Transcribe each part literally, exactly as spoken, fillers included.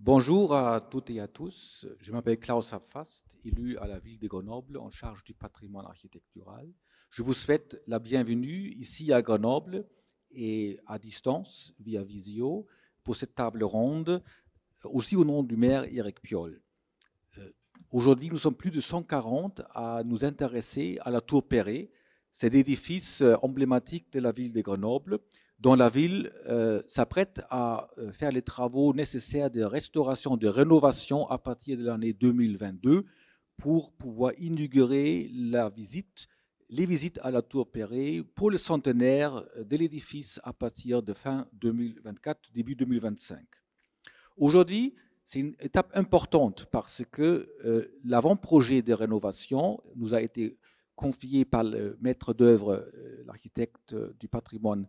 Bonjour à toutes et à tous. Je m'appelle Klaus Abfast, élu à la ville de Grenoble en charge du patrimoine architectural. Je vous souhaite la bienvenue ici à Grenoble et à distance via visio pour cette table ronde, aussi au nom du maire Eric Piolle. Euh, Aujourd'hui, nous sommes plus de cent quarante à nous intéresser à la Tour Perret, cet édifice emblématique de la ville de Grenoble, dont la ville euh, s'apprête à faire les travaux nécessaires de restauration, de rénovation à partir de l'année deux mille vingt-deux pour pouvoir inaugurer la visite, les visites à la Tour Perret pour le centenaire de l'édifice à partir de fin deux mille vingt-quatre, début deux mille vingt-cinq. Aujourd'hui, c'est une étape importante parce que euh, l'avant-projet de rénovation nous a été confié par le maître d'œuvre, euh, l'architecte du patrimoine,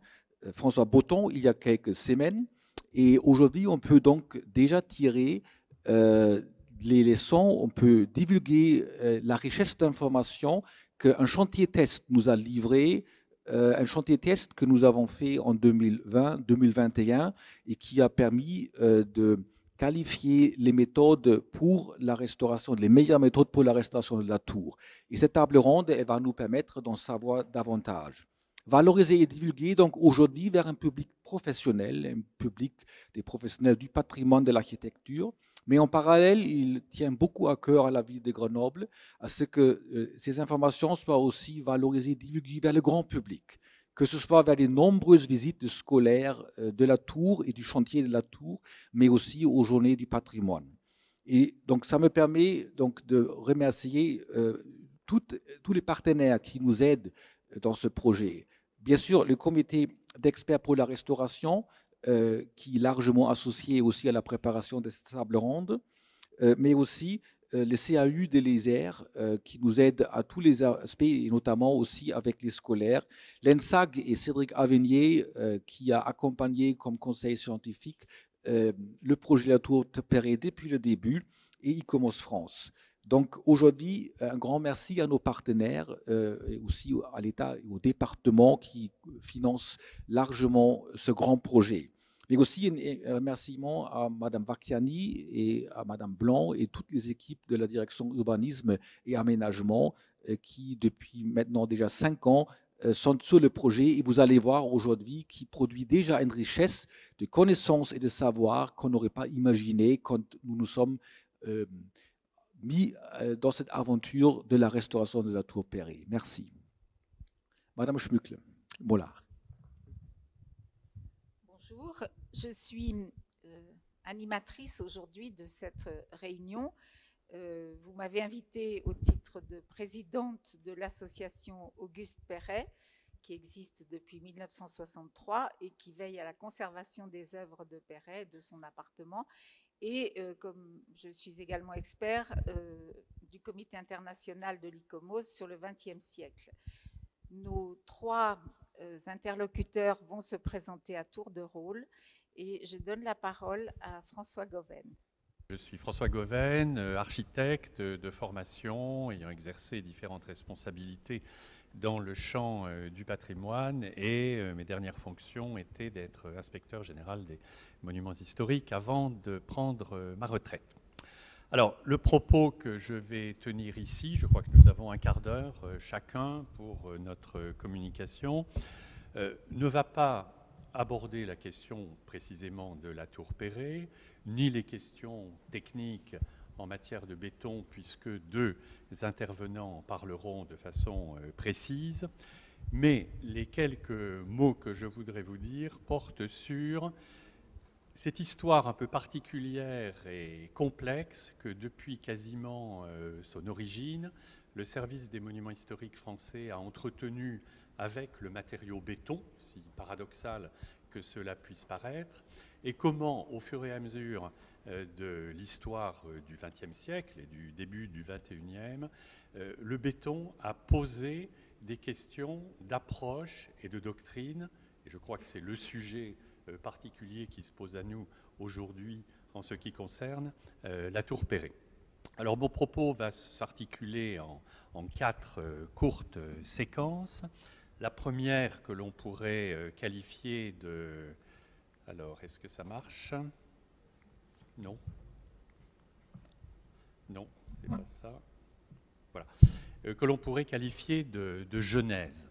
François Boton, il y a quelques semaines, et aujourd'hui on peut donc déjà tirer euh, les leçons, on peut divulguer euh, la richesse d'informations qu'un chantier test nous a livré, euh, un chantier test que nous avons fait en deux mille vingt deux mille vingt et un et qui a permis euh, de qualifier les méthodes pour la restauration, les meilleures méthodes pour la restauration de la tour. Et cette table ronde, elle va nous permettre d'en savoir davantage. Valoriser et divulguer donc aujourd'hui vers un public professionnel, un public des professionnels du patrimoine de l'architecture. Mais en parallèle, il tient beaucoup à cœur à la ville de Grenoble, à ce que euh, ces informations soient aussi valorisées et divulguées vers le grand public, que ce soit vers les nombreuses visites scolaires euh, de la tour et du chantier de la tour, mais aussi aux journées du patrimoine. Et donc ça me permet donc de remercier euh, toutes, tous les partenaires qui nous aident dans ce projet. Bien sûr, le comité d'experts pour la restauration, euh, qui est largement associé aussi à la préparation de cette table ronde, euh, mais aussi euh, le C A U de l'E S E R, euh, qui nous aide à tous les aspects, et notamment aussi avec les scolaires. L'E N S A G et Cédric Avenier, euh, qui a accompagné comme conseil scientifique euh, le projet de la Tour Perret depuis le début, et ICOMOS France. Donc aujourd'hui, un grand merci à nos partenaires euh, et aussi à l'État et au département qui financent largement ce grand projet. Mais aussi un remerciement à Madame Vacchiani et à Madame Blanc et toutes les équipes de la direction urbanisme et aménagement euh, qui, depuis maintenant déjà cinq ans, euh, sont sur le projet. Et vous allez voir aujourd'hui qui produit déjà une richesse de connaissances et de savoirs qu'on n'aurait pas imaginé quand nous nous sommes... Euh, mis dans cette aventure de la restauration de la Tour Perret. Merci. Madame Schmuckle Mollard. Bonjour, je suis euh, animatrice aujourd'hui de cette réunion. Euh, vous m'avez invitée au titre de présidente de l'association Auguste Perret, qui existe depuis mille neuf cent soixante-trois et qui veille à la conservation des œuvres de Perret, de son appartement. Et euh, comme je suis également expert euh, du comité international de l'ICOMOS sur le vingtième siècle. Nos trois euh, interlocuteurs vont se présenter à tour de rôle et je donne la parole à François Goven. Je suis François Goven, architecte de formation, ayant exercé différentes responsabilités dans le champ euh, du patrimoine, et euh, mes dernières fonctions étaient d'être inspecteur général des monuments historiques avant de prendre euh, ma retraite. Alors, le propos que je vais tenir ici, je crois que nous avons un quart d'heure euh, chacun pour euh, notre communication, euh, ne va pas aborder la question précisément de la Tour Perret, ni les questions techniques en matière de béton, puisque deux intervenants en parleront de façon précise. Mais les quelques mots que je voudrais vous dire portent sur cette histoire un peu particulière et complexe que, depuis quasiment son origine, le service des monuments historiques français a entretenu avec le matériau béton, si paradoxal que cela puisse paraître, et comment, au fur et à mesure de l'histoire du vingtième siècle et du début du vingt et unième, le béton a posé des questions d'approche et de doctrine, et je crois que c'est le sujet particulier qui se pose à nous aujourd'hui en ce qui concerne la Tour Perret. Alors mon propos va s'articuler en, en quatre courtes séquences. La première que l'on pourrait qualifier de... Alors, est-ce que ça marche ? Non. Non, c'est pas ça. Voilà. Euh, que l'on pourrait qualifier de, de genèse.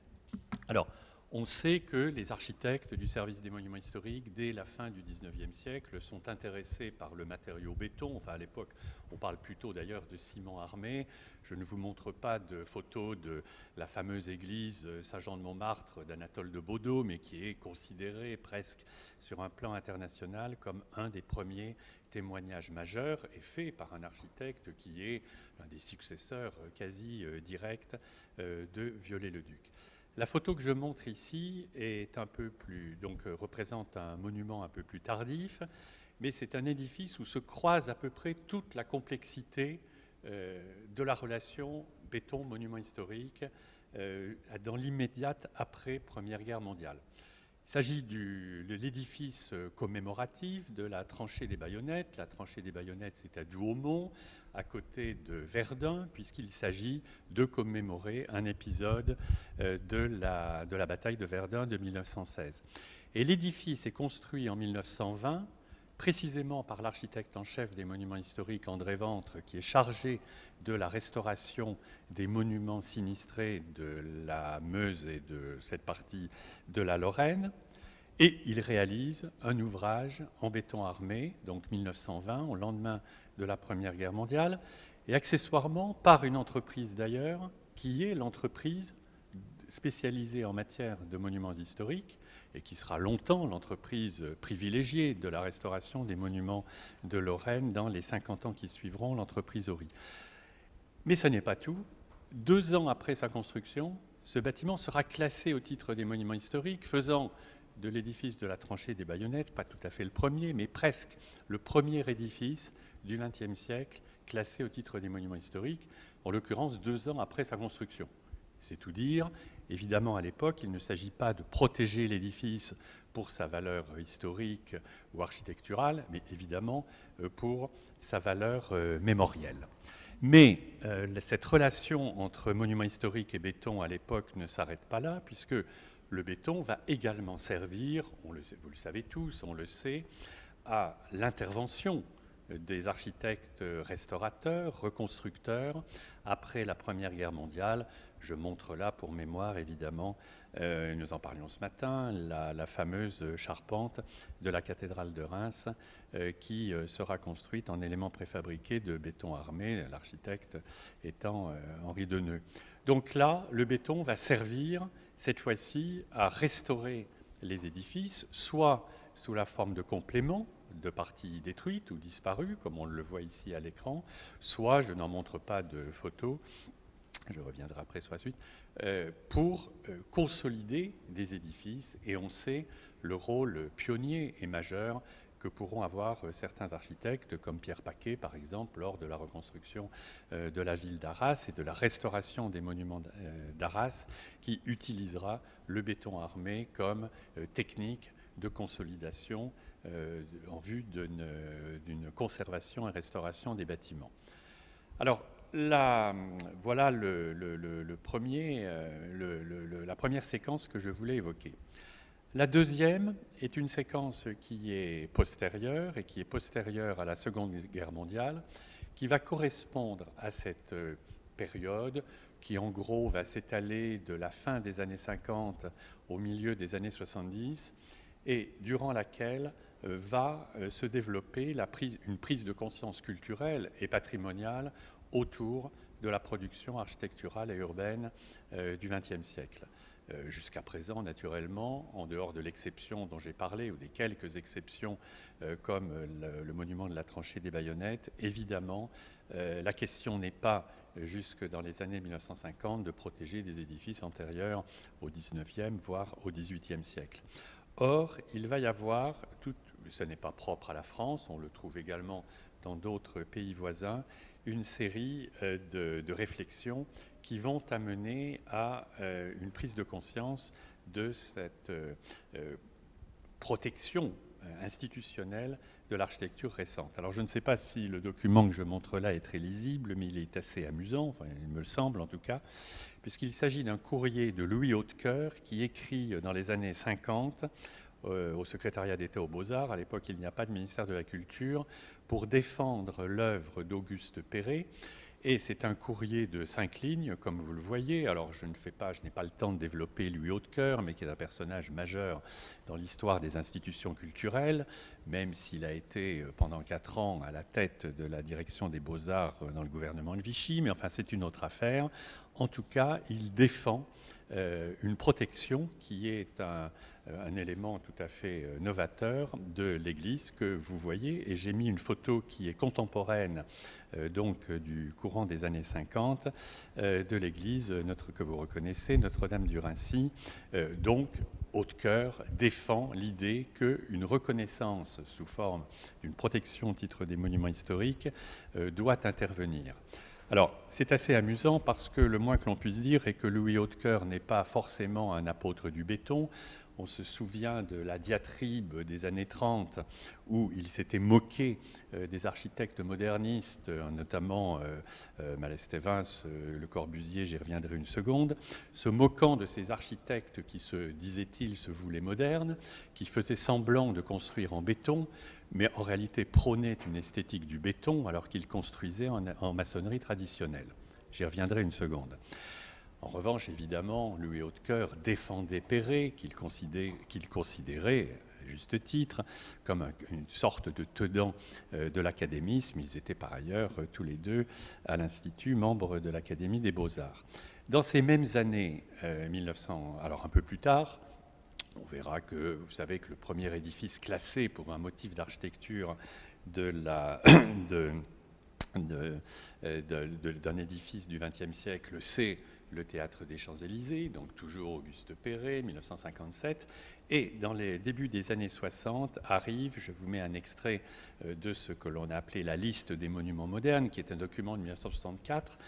Alors, on sait que les architectes du service des monuments historiques, dès la fin du dix-neuvième siècle, sont intéressés par le matériau béton. Enfin, à l'époque, on parle plutôt d'ailleurs de ciment armé. Je ne vous montre pas de photos de la fameuse église Saint-Jean-de-Montmartre d'Anatole de Baudot, mais qui est considérée presque sur un plan international comme un des premiers témoignage majeur est fait par un architecte qui est l'un des successeurs quasi directs de Viollet-le-Duc. La photo que je montre ici est un peu plus, donc, représente un monument un peu plus tardif, mais c'est un édifice où se croise à peu près toute la complexité de la relation béton-monument historique dans l'immédiate après-Première Guerre mondiale. Il s'agit de l'édifice commémoratif de la tranchée des baïonnettes. La tranchée des baïonnettes, c'est à Douaumont, à côté de Verdun, puisqu'il s'agit de commémorer un épisode de la, de la bataille de Verdun de mille neuf cent seize. Et l'édifice est construit en mille neuf cent vingt, précisément par l'architecte en chef des monuments historiques, André Ventre, qui est chargé de la restauration des monuments sinistrés de la Meuse et de cette partie de la Lorraine. Et il réalise un ouvrage en béton armé, donc mille neuf cent vingt, au lendemain de la Première Guerre mondiale, et accessoirement par une entreprise d'ailleurs, qui est l'entreprise spécialisée en matière de monuments historiques, et qui sera longtemps l'entreprise privilégiée de la restauration des monuments de Lorraine dans les cinquante ans qui suivront, l'entreprise Ory. Mais ce n'est pas tout. Deux ans après sa construction, ce bâtiment sera classé au titre des monuments historiques, faisant de l'édifice de la tranchée des baïonnettes, pas tout à fait le premier, mais presque le premier édifice du vingtième siècle classé au titre des monuments historiques, en l'occurrence deux ans après sa construction. C'est tout dire. Évidemment, à l'époque, il ne s'agit pas de protéger l'édifice pour sa valeur historique ou architecturale, mais évidemment pour sa valeur mémorielle. Mais euh, cette relation entre monument historique et béton à l'époque ne s'arrête pas là, puisque le béton va également servir, on le sait, vous le savez tous, on le sait, à l'intervention des architectes restaurateurs, reconstructeurs, après la Première Guerre mondiale. Je montre là, pour mémoire, évidemment, euh, nous en parlions ce matin, la, la fameuse charpente de la cathédrale de Reims euh, qui sera construite en éléments préfabriqués de béton armé, l'architecte étant euh, Henri Deneux. Donc là, le béton va servir, cette fois-ci, à restaurer les édifices, soit sous la forme de compléments, de parties détruites ou disparues, comme on le voit ici à l'écran, soit, je n'en montre pas de photos, je reviendrai après sur la suite, euh, pour euh, consolider des édifices. Et on sait le rôle pionnier et majeur que pourront avoir euh, certains architectes, comme Pierre Paquet, par exemple, lors de la reconstruction euh, de la ville d'Arras et de la restauration des monuments d'Arras, qui utilisera le béton armé comme euh, technique de consolidation euh, en vue d'une conservation et restauration des bâtiments. Alors, La, voilà le, le, le, le premier, le, le, la première séquence que je voulais évoquer. La deuxième est une séquence qui est postérieure et qui est postérieure à la Seconde Guerre mondiale, qui va correspondre à cette période qui, en gros, va s'étaler de la fin des années cinquante au milieu des années soixante-dix et durant laquelle va se développer la prise, une prise de conscience culturelle et patrimoniale autour de la production architecturale et urbaine euh, du vingtième siècle. Euh, jusqu'à présent, naturellement, en dehors de l'exception dont j'ai parlé, ou des quelques exceptions euh, comme le, le monument de la tranchée des baïonnettes, évidemment, euh, la question n'est pas, jusque dans les années mille neuf cent cinquante, de protéger des édifices antérieurs au dix-neuvième, voire au dix-huitième siècle. Or, il va y avoir, tout, ce n'est pas propre à la France, on le trouve également dans d'autres pays voisins, une série de, de réflexions qui vont amener à euh, une prise de conscience de cette euh, protection institutionnelle de l'architecture récente. Alors je ne sais pas si le document que je montre là est très lisible, mais il est assez amusant, enfin, il me le semble en tout cas, puisqu'il s'agit d'un courrier de Louis Hautecœur qui écrit dans les années cinquante euh, au secrétariat d'État aux Beaux-Arts, à l'époque il n'y a pas de ministère de la Culture, pour défendre l'œuvre d'Auguste Perret. Et c'est un courrier de cinq lignes, comme vous le voyez. Alors, je ne fais pas, je n'ai pas le temps de développer Louis Hautecœur, mais qui est un personnage majeur dans l'histoire des institutions culturelles, même s'il a été pendant quatre ans à la tête de la direction des Beaux-Arts dans le gouvernement de Vichy. Mais enfin, c'est une autre affaire. En tout cas, il défend euh, une protection qui est un, un élément tout à fait novateur de l'Église que vous voyez. Et j'ai mis une photo qui est contemporaine, euh, donc du courant des années cinquante, euh, de l'Église notre, que vous reconnaissez, Notre-Dame du Raincy. Euh, donc, Hautecœur défend l'idée qu'une reconnaissance sous forme d'une protection au titre des monuments historiques euh, doit intervenir. Alors, c'est assez amusant parce que le moins que l'on puisse dire est que Louis Hautecœur n'est pas forcément un apôtre du béton. On se souvient de la diatribe des années trente où il s'était moqué des architectes modernistes, notamment Mallet-Stevens, Le Corbusier, j'y reviendrai une seconde, se moquant de ces architectes qui, se disait-il, se voulaient modernes, qui faisaient semblant de construire en béton, mais en réalité prônaient une esthétique du béton alors qu'ils construisaient en, en maçonnerie traditionnelle. J'y reviendrai une seconde. En revanche, évidemment, Louis Hautecœur défendait Perret, qu'il considérait, qu'il considérait, à juste titre, comme un, une sorte de tenant euh, de l'académisme. Ils étaient par ailleurs euh, tous les deux à l'Institut, membres de l'Académie des Beaux-Arts. Dans ces mêmes années, euh, mille neuf cents, alors un peu plus tard, on verra que, vous savez, que le premier édifice classé pour un motif d'architecture de la... de, de, de, de, d'un édifice du vingtième siècle, c'est le Théâtre des Champs-Élysées, donc toujours Auguste Perret, mille neuf cent cinquante-sept. Et dans les débuts des années soixante arrive, je vous mets un extrait de ce que l'on a appelé la liste des monuments modernes, qui est un document de mille neuf cent soixante-quatre,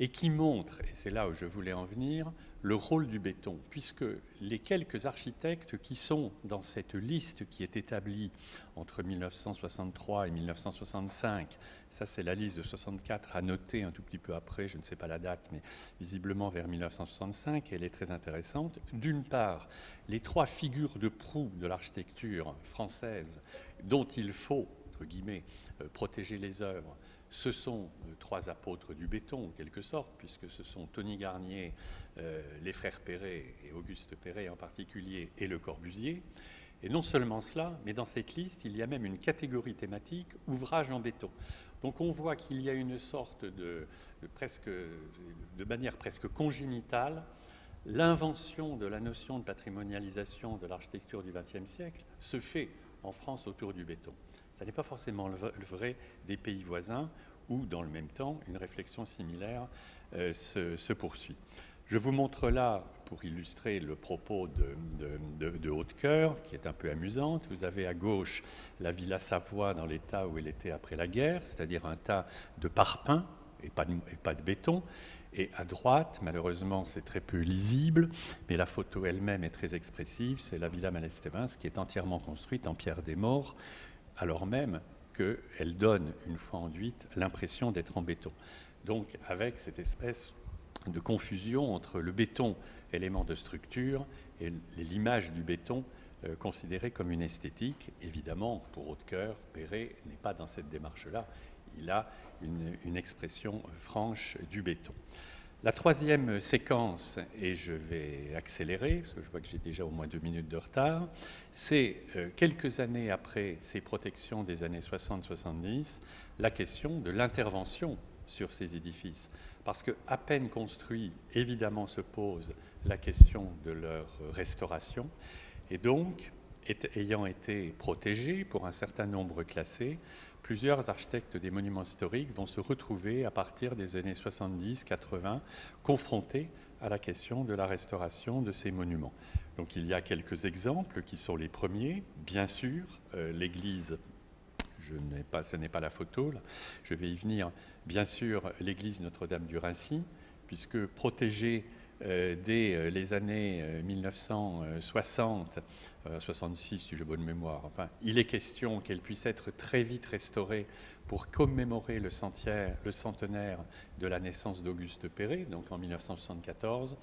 et qui montre, et c'est là où je voulais en venir, le rôle du béton, puisque les quelques architectes qui sont dans cette liste qui est établie entre mille neuf cent soixante-trois et mille neuf cent soixante-cinq, ça c'est la liste de soixante-quatre à noter un tout petit peu après, je ne sais pas la date, mais visiblement vers mille neuf cent soixante-cinq, elle est très intéressante. D'une part, les trois figures de proue de l'architecture française dont il faut, entre guillemets, euh, protéger les œuvres, ce sont euh, trois apôtres du béton, en quelque sorte, puisque ce sont Tony Garnier, euh, les frères Perret, et Auguste Perret en particulier, et Le Corbusier. Et non seulement cela, mais dans cette liste, il y a même une catégorie thématique, ouvrage en béton. Donc on voit qu'il y a une sorte de, de, presque, de manière presque congénitale, l'invention de la notion de patrimonialisation de l'architecture du vingtième siècle se fait en France autour du béton. Ça n'est pas forcément le vrai des pays voisins où, dans le même temps, une réflexion similaire euh, se, se poursuit. Je vous montre là, pour illustrer le propos de, de, de, de Hautecœur, qui est un peu amusante, vous avez à gauche la Villa Savoie dans l'état où elle était après la guerre, c'est-à-dire un tas de parpaings et pas de, et pas de béton. Et à droite, malheureusement, c'est très peu lisible, mais la photo elle-même est très expressive. C'est la Villa Mallet-Stevens qui est entièrement construite en pierre des morts, alors même qu'elle donne, une fois enduite, l'impression d'être en béton. Donc, avec cette espèce de confusion entre le béton, élément de structure, et l'image du béton euh, considérée comme une esthétique. Évidemment, pour Hautecœur, Perret n'est pas dans cette démarche-là. Il a une, une expression franche du béton. La troisième séquence, et je vais accélérer, parce que je vois que j'ai déjà au moins deux minutes de retard, c'est euh, quelques années après ces protections des années soixante soixante-dix, la question de l'intervention sur ces édifices. Parce qu'à peine construits, évidemment, se pose la question de leur restauration. Et donc, est, ayant été protégés pour un certain nombre classés, plusieurs architectes des monuments historiques vont se retrouver à partir des années soixante-dix quatre-vingts confrontés à la question de la restauration de ces monuments. Donc il y a quelques exemples qui sont les premiers. Bien sûr, euh, l'église, je n'ai pas, ce n'est pas la photo, là, je vais y venir, bien sûr l'église Notre-Dame du Raincy, puisque protégée Euh, dès euh, les années mille neuf cent soixante, euh, soixante-six si j'ai bonne mémoire, enfin, il est question qu'elle puisse être très vite restaurée pour commémorer le, centière, le centenaire de la naissance d'Auguste Perret, donc en mille neuf cent soixante-quatorze.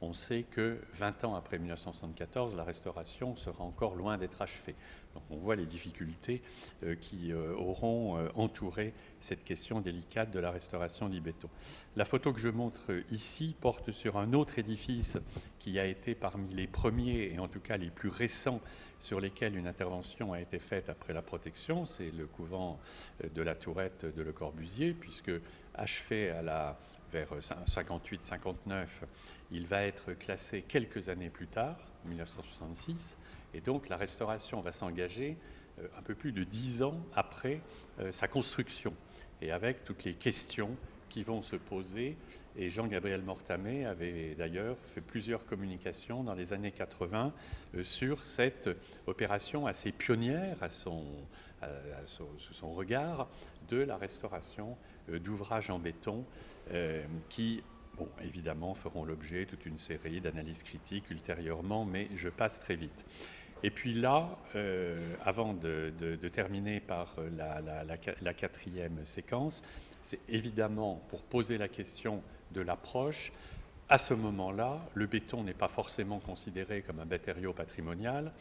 on sait que vingt ans après mille neuf cent soixante-quatorze, la restauration sera encore loin d'être achevée. Donc on voit les difficultés euh, qui euh, auront euh, entouré cette question délicate de la restauration du béton. La photo que je montre ici porte sur un autre édifice qui a été parmi les premiers, et en tout cas les plus récents, sur lesquels une intervention a été faite après la protection. C'est le couvent de la Tourette de Le Corbusier, puisque achevé à la, vers cinquante-huit cinquante-neuf, il va être classé quelques années plus tard, mille neuf cent soixante-six, et donc la restauration va s'engager euh, un peu plus de dix ans après euh, sa construction, et avec toutes les questions qui vont se poser. Et Jean-Gabriel Mortamet avait d'ailleurs fait plusieurs communications dans les années quatre-vingt euh, sur cette opération assez pionnière à son, à, à son, sous son regard de la restauration euh, d'ouvrages en béton euh, qui... Bon, évidemment, feront l'objet toute une série d'analyses critiques ultérieurement, mais je passe très vite. Et puis là, euh, avant de, de, de terminer par la, la, la, la quatrième séquence, c'est évidemment pour poser la question de l'approche. À ce moment-là, le béton n'est pas forcément considéré comme un matériau patrimonial.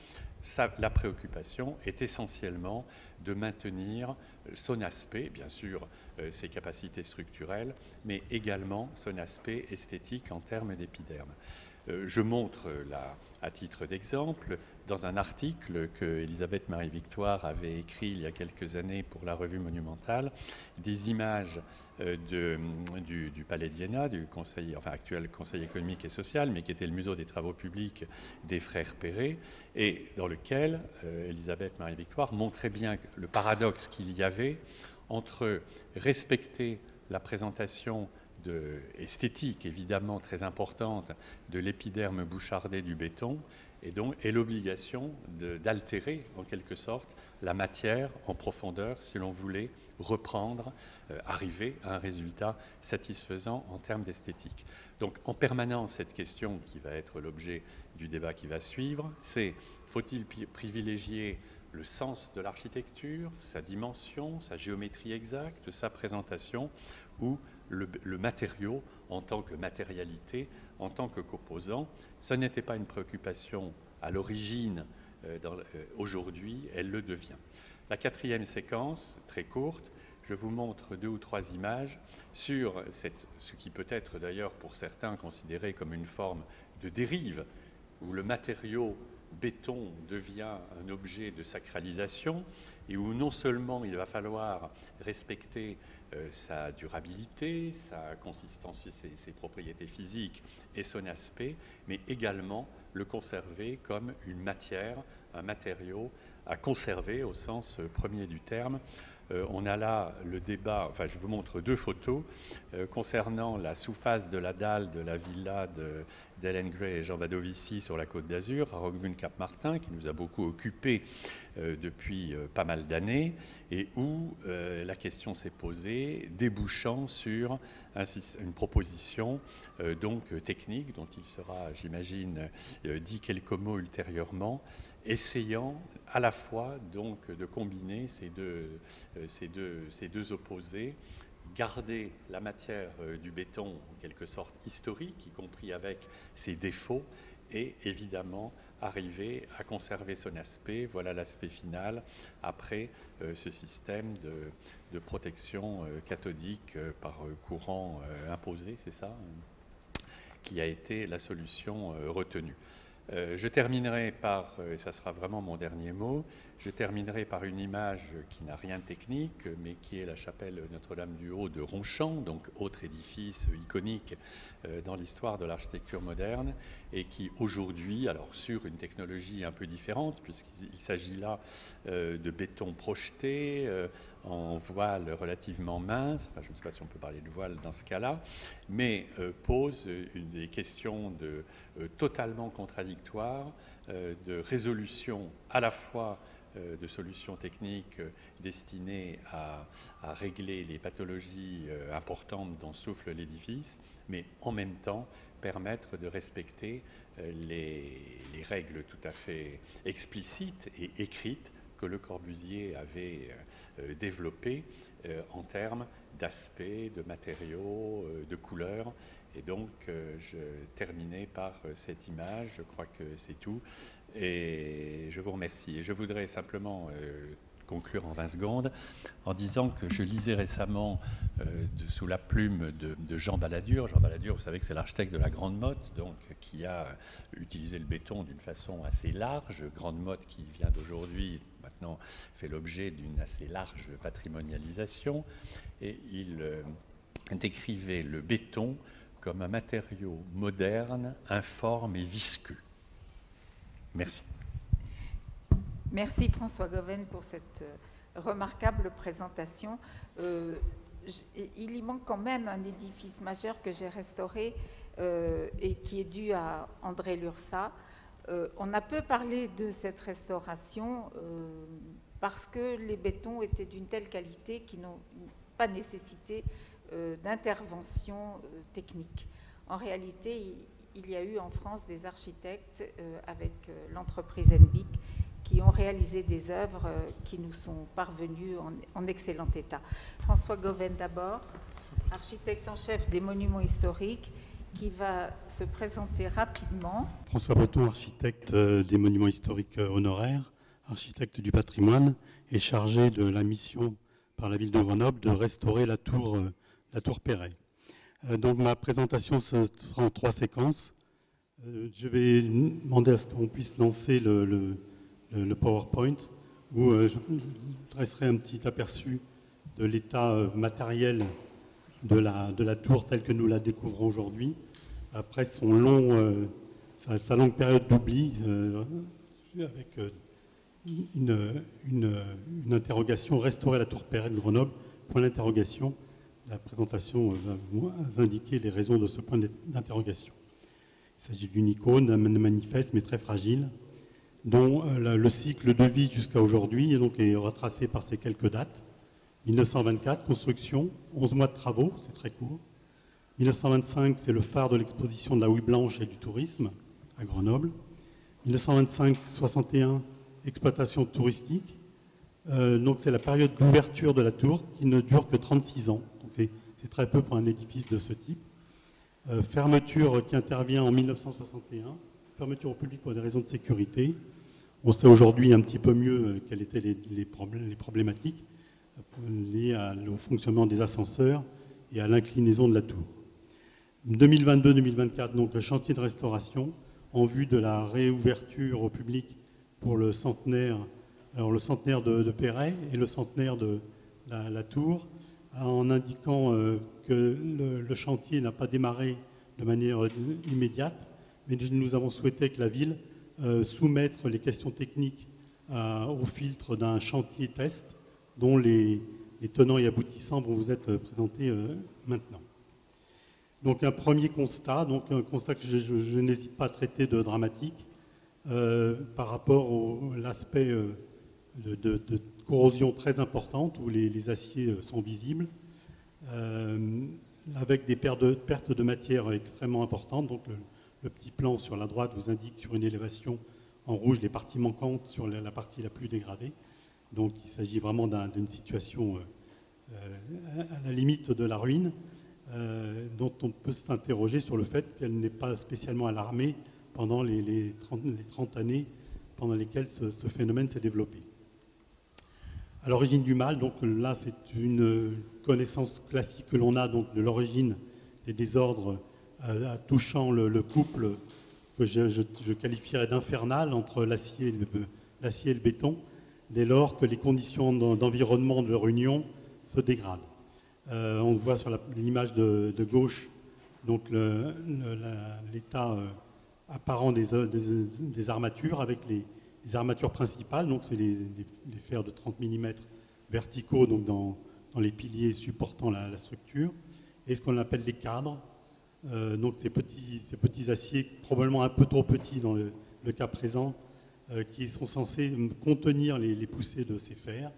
Sa, la préoccupation est essentiellement de maintenir son aspect, bien sûr, euh, ses capacités structurelles, mais également son aspect esthétique en termes d'épiderme. Euh, je montre là, à titre d'exemple, dans un article que Elisabeth Marie-Victoire avait écrit il y a quelques années pour la Revue Monumentale, des images euh, de, du, du Palais d'Iéna, du conseil, enfin, actuel Conseil économique et social, mais qui était le Muséum des travaux publics des frères Perret, et dans lequel euh, Elisabeth Marie-Victoire montrait bien le paradoxe qu'il y avait entre respecter la présentation de, esthétique, évidemment très importante, de l'épiderme bouchardé du béton, et donc et l'obligation d'altérer, en quelque sorte, la matière en profondeur si l'on voulait reprendre, euh, arriver à un résultat satisfaisant en termes d'esthétique. Donc, en permanence, cette question qui va être l'objet du débat qui va suivre, c'est faut-il privilégier le sens de l'architecture, sa dimension, sa géométrie exacte, sa présentation, ou le, le matériau en tant que matérialité, en tant que composant. Ce n'était pas une préoccupation à l'origine, euh, euh, aujourd'hui, elle le devient. La quatrième séquence, très courte, je vous montre deux ou trois images sur cette, ce qui peut être d'ailleurs pour certains considéré comme une forme de dérive, où le matériau béton devient un objet de sacralisation et où non seulement il va falloir respecter euh, sa durabilité, sa consistance, ses, ses propriétés physiques et son aspect, mais également le conserver comme une matière, un matériau à conserver au sens premier du terme. Euh, on a là le débat, enfin je vous montre deux photos euh, concernant la sous-face de la dalle de la villa d'Ellen Gray et Jean Badovici sur la Côte d'Azur, à Roquebrune-Cap-Martin, qui nous a beaucoup occupés euh, depuis euh, pas mal d'années, et où euh, la question s'est posée, débouchant sur un, une proposition euh, donc technique, dont il sera, j'imagine, euh, dit quelques mots ultérieurement, essayant à la fois donc de combiner ces deux, ces deux, ces deux opposés, garder la matière du béton en quelque sorte historique, y compris avec ses défauts, et évidemment arriver à conserver son aspect. Voilà l'aspect final après euh, ce système de, de protection euh, cathodique euh, par courant euh, imposé, c'est ça, euh, qui a été la solution euh, retenue. Euh, je terminerai par, et ça sera vraiment mon dernier mot, je terminerai par une image qui n'a rien de technique, mais qui est la chapelle Notre-Dame-du-Haut de Ronchamp, donc autre édifice iconique euh, dans l'histoire de l'architecture moderne, et qui aujourd'hui, alors sur une technologie un peu différente, puisqu'il s'agit là euh, de béton projeté, euh, en voile relativement mince, enfin je ne sais pas si on peut parler de voile dans ce cas-là, mais euh, pose euh, des questions de, euh, totalement contradictoires, euh, de résolution à la fois euh, de solutions techniques euh, destinées à, à régler les pathologies euh, importantes dont souffle l'édifice, mais en même temps permettre de respecter euh, les, les règles tout à fait explicites et écrites que Le Corbusier avait euh, développé euh, en termes d'aspect, de matériaux, euh, de couleurs, Et donc, euh, je terminais par cette image, je crois que c'est tout, et je vous remercie. Et je voudrais simplement euh, conclure en vingt secondes en disant que je lisais récemment euh, de, sous la plume de, de Jean Balladur. Jean Balladur, vous savez que c'est l'architecte de la Grande Motte, donc qui a utilisé le béton d'une façon assez large. Grande Motte qui vient d'aujourd'hui, maintenant fait l'objet d'une assez large patrimonialisation. Et il euh, décrivait le béton comme un matériau moderne, informe et visqueux. Merci. Merci François Goven pour cette remarquable présentation. Euh, il y manque quand même un édifice majeur que j'ai restauré euh, et qui est dû à André Lursa. Euh, on a peu parlé de cette restauration euh, parce que les bétons étaient d'une telle qualité qu'ils n'ont pas nécessité euh, d'intervention euh, technique. En réalité, il, il y a eu en France des architectes euh, avec euh, l'entreprise Embic qui ont réalisé des œuvres qui nous sont parvenues en, en excellent état. François Goven d'abord, architecte en chef des monuments historiques, qui va se présenter rapidement. François Boton, architecte des monuments historiques honoraires, architecte du patrimoine, est chargé de la mission par la ville de Grenoble de restaurer la tour, la tour Perret. Donc ma présentation se fera en trois séquences. Je vais demander à ce qu'on puisse lancer le... le le PowerPoint, où je dresserai un petit aperçu de l'état matériel de la, de la tour telle que nous la découvrons aujourd'hui, après son long, euh, sa, sa longue période d'oubli, euh, avec une, une, une interrogation, restaurer la tour Perret de Grenoble, point d'interrogation. La présentation va indiquer les raisons de ce point d'interrogation. Il s'agit d'une icône, d'un manifeste, mais très fragile, dont le cycle de vie jusqu'à aujourd'hui est donc retracé par ces quelques dates. mille neuf cent vingt-quatre, construction, onze mois de travaux, c'est très court. mille neuf cent vingt-cinq, c'est le phare de l'exposition de la houille blanche et du tourisme à Grenoble. mille neuf cent vingt-cinq soixante et un, exploitation touristique. Euh, donc c'est la période d'ouverture de la tour qui ne dure que trente-six ans. C'est très peu pour un édifice de ce type. Euh, fermeture qui intervient en mille neuf cent soixante et un. Fermeture au public pour des raisons de sécurité. On sait aujourd'hui un petit peu mieux quelles étaient les, les, problém les problématiques liées à, au fonctionnement des ascenseurs et à l'inclinaison de la tour. deux mille vingt-deux deux mille vingt-quatre, donc chantier de restauration en vue de la réouverture au public pour le centenaire, alors le centenaire de, de Perret et le centenaire de la, la tour, en indiquant euh, que le, le chantier n'a pas démarré de manière immédiate, mais nous avons souhaité que la ville euh, soumette les questions techniques euh, au filtre d'un chantier test dont les, les tenants et aboutissants vont vous être présentés euh, maintenant. Donc un premier constat, donc un constat que je, je, je n'hésite pas à traiter de dramatique euh, par rapport à l'aspect euh, de, de, de corrosion très importante où les, les aciers sont visibles, euh, avec des pertes de, pertes de matière extrêmement importantes. Donc le, Le petit plan sur la droite vous indique sur une élévation en rouge les parties manquantes sur la partie la plus dégradée. Donc il s'agit vraiment d'une un, situation euh, à la limite de la ruine, euh, dont on peut s'interroger sur le fait qu'elle n'est pas spécialement alarmée pendant les, les, trente, les trente années pendant lesquelles ce, ce phénomène s'est développé. À l'origine du mal, donc là c'est une connaissance classique que l'on a donc, de l'origine des désordres Euh, touchant le, le couple que je, je, je qualifierais d'infernal entre l'acier et, et le béton, dès lors que les conditions d'environnement de leur union se dégradent. Euh, on voit sur l'image de, de gauche l'état euh, apparent des, des, des armatures, avec les, les armatures principales, donc c'est les, les, les fers de trente millimètres verticaux donc dans, dans les piliers supportant la, la structure, et ce qu'on appelle les cadres. Euh, donc ces petits, ces petits aciers, probablement un peu trop petits dans le, le cas présent, euh, qui sont censés contenir les, les poussées de ces fers,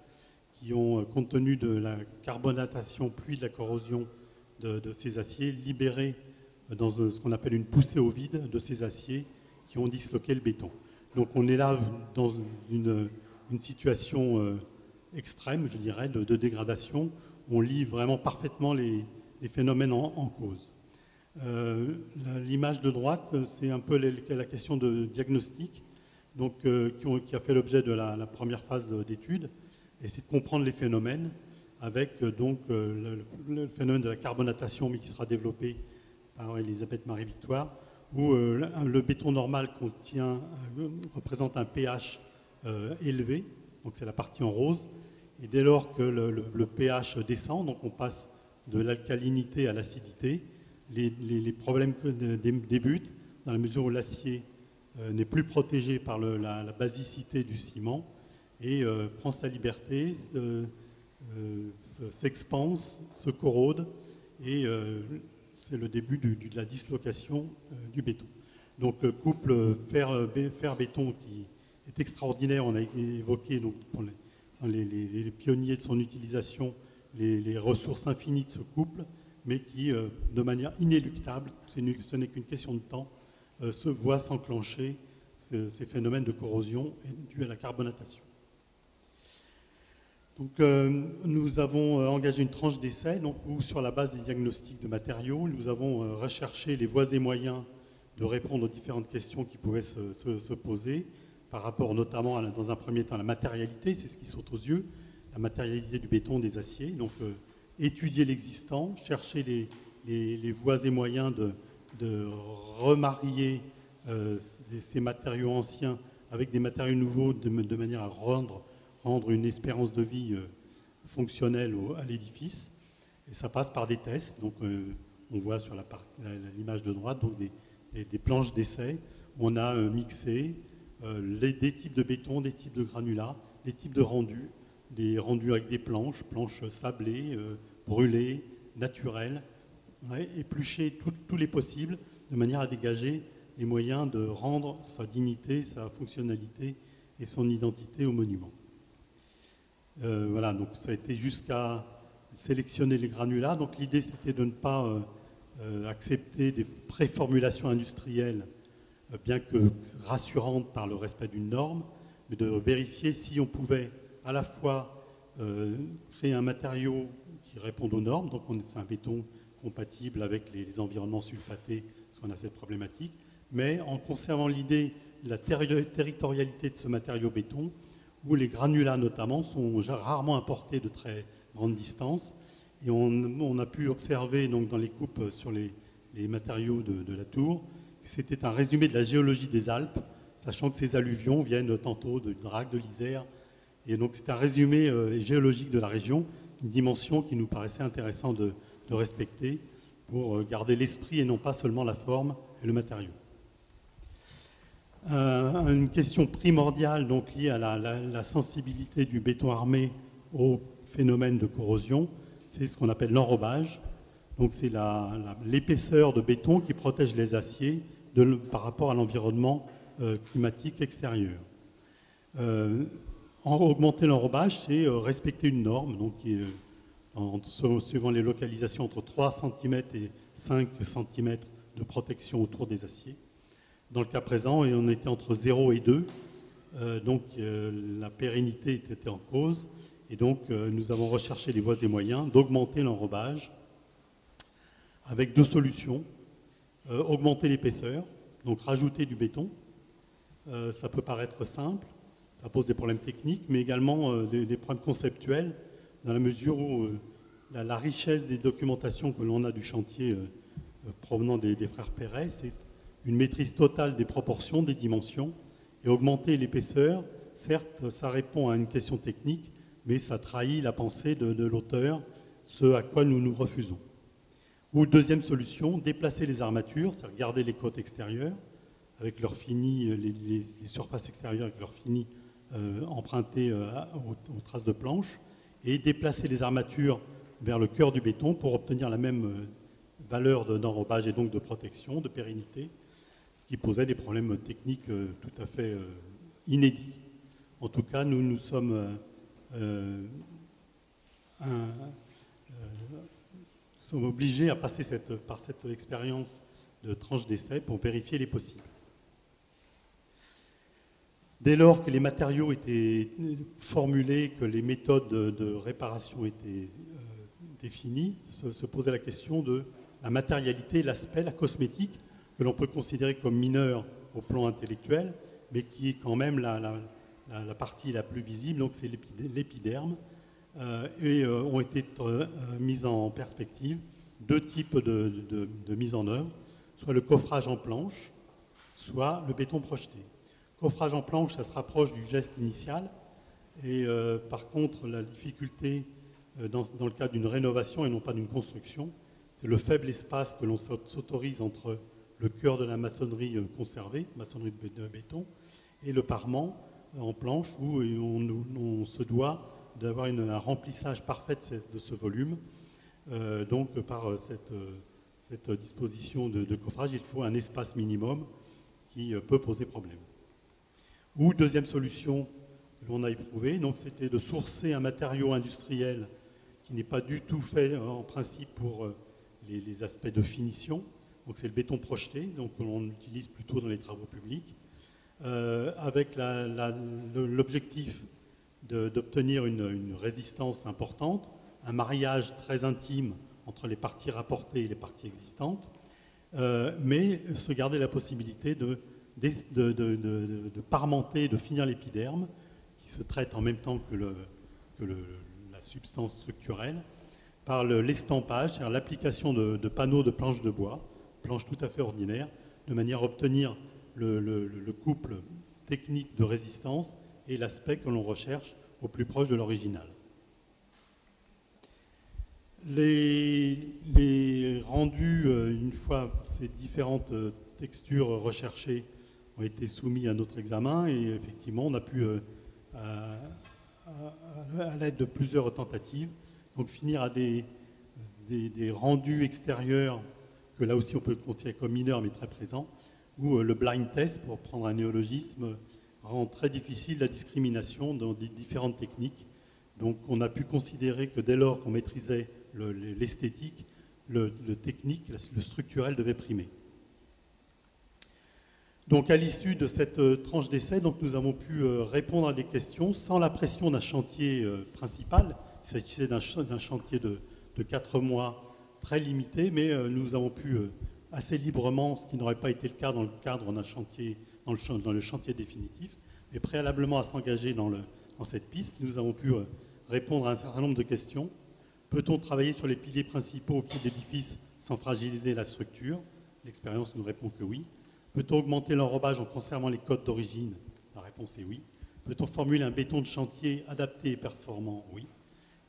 qui ont, compte tenu de la carbonatation puis de la corrosion de, de ces aciers, libéré dans ce qu'on appelle une poussée au vide de ces aciers qui ont disloqué le béton. Donc on est là dans une, une situation euh, extrême, je dirais, de, de dégradation. On lit vraiment parfaitement les, les phénomènes en, en cause. Euh, L'image de droite, c'est un peu la question de diagnostic, donc, euh, qui, ont, qui a fait l'objet de la, la première phase d'étude, et c'est de comprendre les phénomènes, avec euh, donc euh, le, le phénomène de la carbonatation, mais qui sera développé par Elisabeth Marie-Victoire, où euh, le béton normal contient, euh, représente un pH euh, élevé, donc c'est la partie en rose, et dès lors que le, le, le pH descend, donc on passe de l'alcalinité à l'acidité, les, les, les problèmes débutent dans la mesure où l'acier euh, n'est plus protégé par le, la, la basicité du ciment et euh, prend sa liberté, euh, euh, s'expanse, se corrode, et euh, c'est le début du, du, de la dislocation euh, du béton. Donc le couple fer-béton qui est extraordinaire, on a évoqué donc, pour les, les, les, les pionniers de son utilisation, les, les ressources infinies de ce couple, mais qui, euh, de manière inéluctable, ce n'est qu'une question de temps, euh, se voit s'enclencher ce, ces phénomènes de corrosion dus à la carbonatation. Donc, euh, nous avons engagé une tranche d'essai où, sur la base des diagnostics de matériaux, nous avons euh, recherché les voies et moyens de répondre aux différentes questions qui pouvaient se, se, se poser, par rapport notamment, à, dans un premier temps, à la matérialité, c'est ce qui saute aux yeux, la matérialité du béton, des aciers, donc euh, étudier l'existant, chercher les, les, les voies et moyens de, de remarier euh, ces matériaux anciens avec des matériaux nouveaux de, de manière à rendre, rendre une espérance de vie euh, fonctionnelle au, à l'édifice. Et ça passe par des tests. Donc, euh, on voit sur l'image de droite donc des, des, des planches d'essai. On a euh, mixé euh, les, des types de béton, des types de granulats, des types de rendus, des rendus avec des planches, planches sablées, euh, brûlées, naturelles, ouais, éplucher tous les possibles, de manière à dégager les moyens de rendre sa dignité, sa fonctionnalité et son identité au monument. Euh, voilà, donc ça a été jusqu'à sélectionner les granulats. Donc l'idée, c'était de ne pas euh, euh, accepter des préformulations industrielles, euh, bien que rassurantes par le respect d'une norme, mais de vérifier si on pouvait à la fois euh, créer un matériau qui réponde aux normes, donc c'est un béton compatible avec les, les environnements sulfatés, parce qu'on a cette problématique, mais en conservant l'idée de la ter territorialité de ce matériau béton, où les granulats notamment sont rarement importés de très grandes distances, et on, on a pu observer donc, dans les coupes sur les, les matériaux de, de la tour, que c'était un résumé de la géologie des Alpes, sachant que ces alluvions viennent tantôt de Drac, de l'Isère. Et donc c'est un résumé euh, géologique de la région, une dimension qui nous paraissait intéressant de, de respecter pour euh, garder l'esprit et non pas seulement la forme et le matériau. Euh, une question primordiale donc, liée à la, la, la sensibilité du béton armé au phénomène de corrosion, c'est ce qu'on appelle l'enrobage. Donc c'est l'épaisseur de béton qui protège les aciers de, par rapport à l'environnement euh, climatique extérieur. Euh, Augmenter l'enrobage, c'est respecter une norme, donc qui est, en suivant les localisations, entre trois centimètres et cinq centimètres de protection autour des aciers. Dans le cas présent, on était entre zéro et deux, euh, donc euh, la pérennité était en cause, et donc euh, nous avons recherché les voies et moyens d'augmenter l'enrobage avec deux solutions. Euh, augmenter l'épaisseur, donc rajouter du béton, euh, ça peut paraître simple. Ça pose des problèmes techniques, mais également euh, des, des problèmes conceptuels, dans la mesure où euh, la, la richesse des documentations que l'on a du chantier euh, euh, provenant des, des frères Perret, c'est une maîtrise totale des proportions, des dimensions, et augmenter l'épaisseur, certes, ça répond à une question technique, mais ça trahit la pensée de, de l'auteur, ce à quoi nous nous refusons. Ou deuxième solution, déplacer les armatures, c'est-à-dire garder les côtes extérieures, avec leur fini, les, les, les surfaces extérieures avec leur fini, Euh, emprunté euh, aux, aux traces de planches, et déplacer les armatures vers le cœur du béton pour obtenir la même euh, valeur d'enrobage et donc de protection, de pérennité, ce qui posait des problèmes techniques euh, tout à fait euh, inédits. En tout cas, nous nous sommes euh, euh, un, euh, sommes obligés à passer cette, par cette expérience de tranche d'essai pour vérifier les possibles. Dès lors que les matériaux étaient formulés, que les méthodes de, de réparation étaient euh, définies, se, se posait la question de la matérialité, l'aspect, la cosmétique, que l'on peut considérer comme mineure au plan intellectuel, mais qui est quand même la, la, la, la partie la plus visible, donc c'est l'épiderme, euh, et euh, ont été euh, mises en perspective deux types de, de, de mise en œuvre, soit le coffrage en planche, soit le béton projeté. Coffrage en planche, ça se rapproche du geste initial, et euh, par contre, la difficulté euh, dans, dans le cadre d'une rénovation et non pas d'une construction, c'est le faible espace que l'on s'autorise entre le cœur de la maçonnerie conservée, maçonnerie de béton, et le parement en planche où on, on se doit d'avoir un remplissage parfait de ce volume. Euh, donc par cette, cette disposition de, de coffrage, il faut un espace minimum qui peut poser problème. Ou deuxième solution que l'on a éprouvée, c'était de sourcer un matériau industriel qui n'est pas du tout fait en principe pour les, les aspects de finition. Donc c'est le béton projeté, donc on utilise plutôt dans les travaux publics, euh, avec l'objectif d'obtenir une, une résistance importante, un mariage très intime entre les parties rapportées et les parties existantes, euh, mais se garder la possibilité de, de, de, de, de, de parmenter, de finir l'épiderme, qui se traite en même temps que, le, que le, la substance structurelle, par l'estampage, le, c'est-à-dire l'application de, de panneaux de planches de bois, planche tout à fait ordinaire, de manière à obtenir le, le, le couple technique de résistance et l'aspect que l'on recherche au plus proche de l'original. Les, les rendus, une fois ces différentes textures recherchées ont été soumis à notre examen, et effectivement on a pu, à, à, à l'aide de plusieurs tentatives, donc finir à des, des, des rendus extérieurs que là aussi on peut considérer comme mineur mais très présent, où le blind test, pour prendre un néologisme, rend très difficile la discrimination dans des différentes techniques. Donc on a pu considérer que dès lors qu'on maîtrisait l'esthétique, le, le, le technique, le structurel devait primer. Donc à l'issue de cette tranche d'essai, nous avons pu répondre à des questions sans la pression d'un chantier principal. Il s'agissait d'un chantier de, de quatre mois très limité, mais nous avons pu assez librement, ce qui n'aurait pas été le cas dans le cadre d'un chantier, dans le, dans le chantier définitif, mais préalablement à s'engager dans, dans cette piste, nous avons pu répondre à un certain nombre de questions. Peut-on travailler sur les piliers principaux au pied de l'édifice sans fragiliser la structure? L'expérience nous répond que oui. Peut-on augmenter l'enrobage en conservant les codes d'origine? La réponse est oui. Peut-on formuler un béton de chantier adapté et performant? Oui.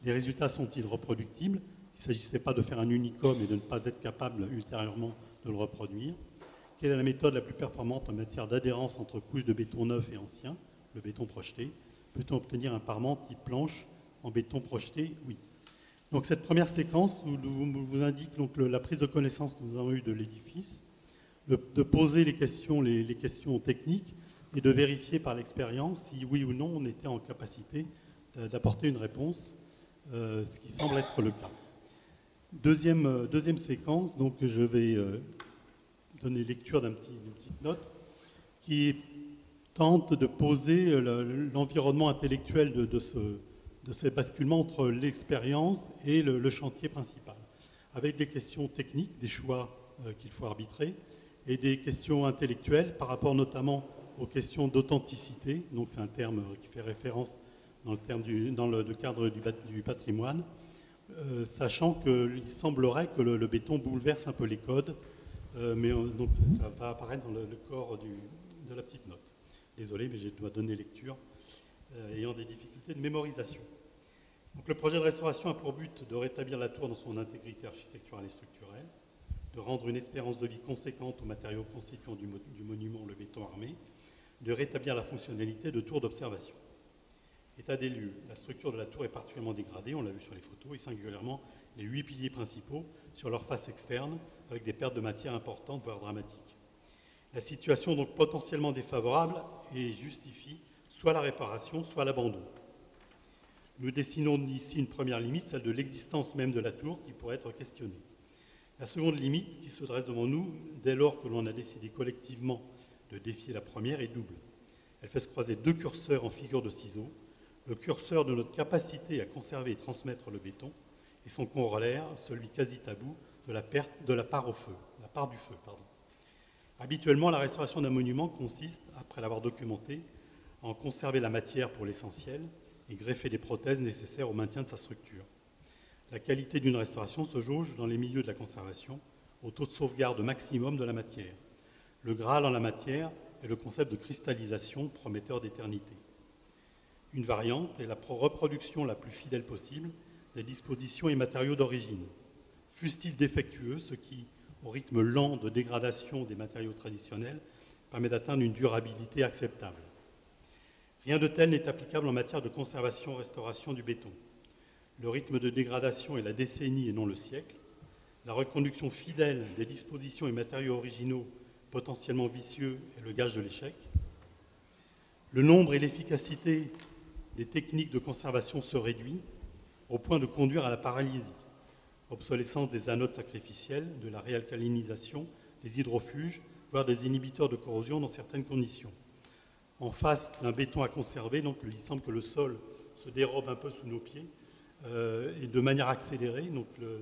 Les résultats sont-ils reproductibles? Il ne s'agissait pas de faire un unicum et de ne pas être capable ultérieurement de le reproduire. Quelle est la méthode la plus performante en matière d'adhérence entre couches de béton neuf et ancien? Le béton projeté. Peut-on obtenir un parement type planche en béton projeté? Oui. Donc cette première séquence vous, vous, vous indique donc le, la prise de connaissance que nous avons eue de l'édifice, de poser les questions, les, les questions techniques et de vérifier par l'expérience si oui ou non on était en capacité d'apporter une réponse, euh, ce qui semble être le cas. Deuxième, deuxième séquence, donc je vais euh, donner lecture d'un petit, d'une petite note qui tente de poser l'environnement intellectuel de, de, ce, de ces basculements entre l'expérience et le, le chantier principal, avec des questions techniques, des choix euh, qu'il faut arbitrer, et des questions intellectuelles par rapport notamment aux questions d'authenticité, donc c'est un terme qui fait référence dans le, terme du, dans le cadre du, du patrimoine, Euh, sachant qu'il semblerait que le, le béton bouleverse un peu les codes, euh, mais on, donc ça, ça va apparaître dans le, le corps du, de la petite note. Désolé, mais je dois donner lecture, euh, ayant des difficultés de mémorisation. Donc, le projet de restauration a pour but de rétablir la tour dans son intégrité architecturale et structurelle, de rendre une espérance de vie conséquente aux matériaux constituants du, du monument, le béton armé, de rétablir la fonctionnalité de tour d'observation. État des lieux, la structure de la tour est particulièrement dégradée, on l'a vu sur les photos, et singulièrement les huit piliers principaux sur leur face externe, avec des pertes de matière importantes, voire dramatiques. La situation donc potentiellement défavorable et justifie soit la réparation, soit l'abandon. Nous dessinons ici une première limite, celle de l'existence même de la tour, qui pourrait être questionnée. La seconde limite, qui se dresse devant nous, dès lors que l'on a décidé collectivement de défier la première, est double. Elle fait se croiser deux curseurs en figure de ciseaux, le curseur de notre capacité à conserver et transmettre le béton, et son corollaire, celui quasi tabou de la, perte, de la part au feu, la part du feu, pardon. Habituellement, la restauration d'un monument consiste, après l'avoir documenté, à en conserver la matière pour l'essentiel et greffer les prothèses nécessaires au maintien de sa structure. La qualité d'une restauration se jauge dans les milieux de la conservation au taux de sauvegarde maximum de la matière. Le Graal en la matière est le concept de cristallisation prometteur d'éternité. Une variante est la reproduction la plus fidèle possible des dispositions et matériaux d'origine. Fussent-ils défectueux, ce qui, au rythme lent de dégradation des matériaux traditionnels, permet d'atteindre une durabilité acceptable. Rien de tel n'est applicable en matière de conservation-restauration du béton. Le rythme de dégradation est la décennie et non le siècle. La reconduction fidèle des dispositions et matériaux originaux potentiellement vicieux est le gage de l'échec. Le nombre et l'efficacité des techniques de conservation se réduit au point de conduire à la paralysie. Obsolescence des anodes sacrificielles, de la réalcalinisation, des hydrofuges, voire des inhibiteurs de corrosion dans certaines conditions. En face d'un béton à conserver, donc il semble que le sol se dérobe un peu sous nos pieds, Euh, et de manière accélérée, donc le,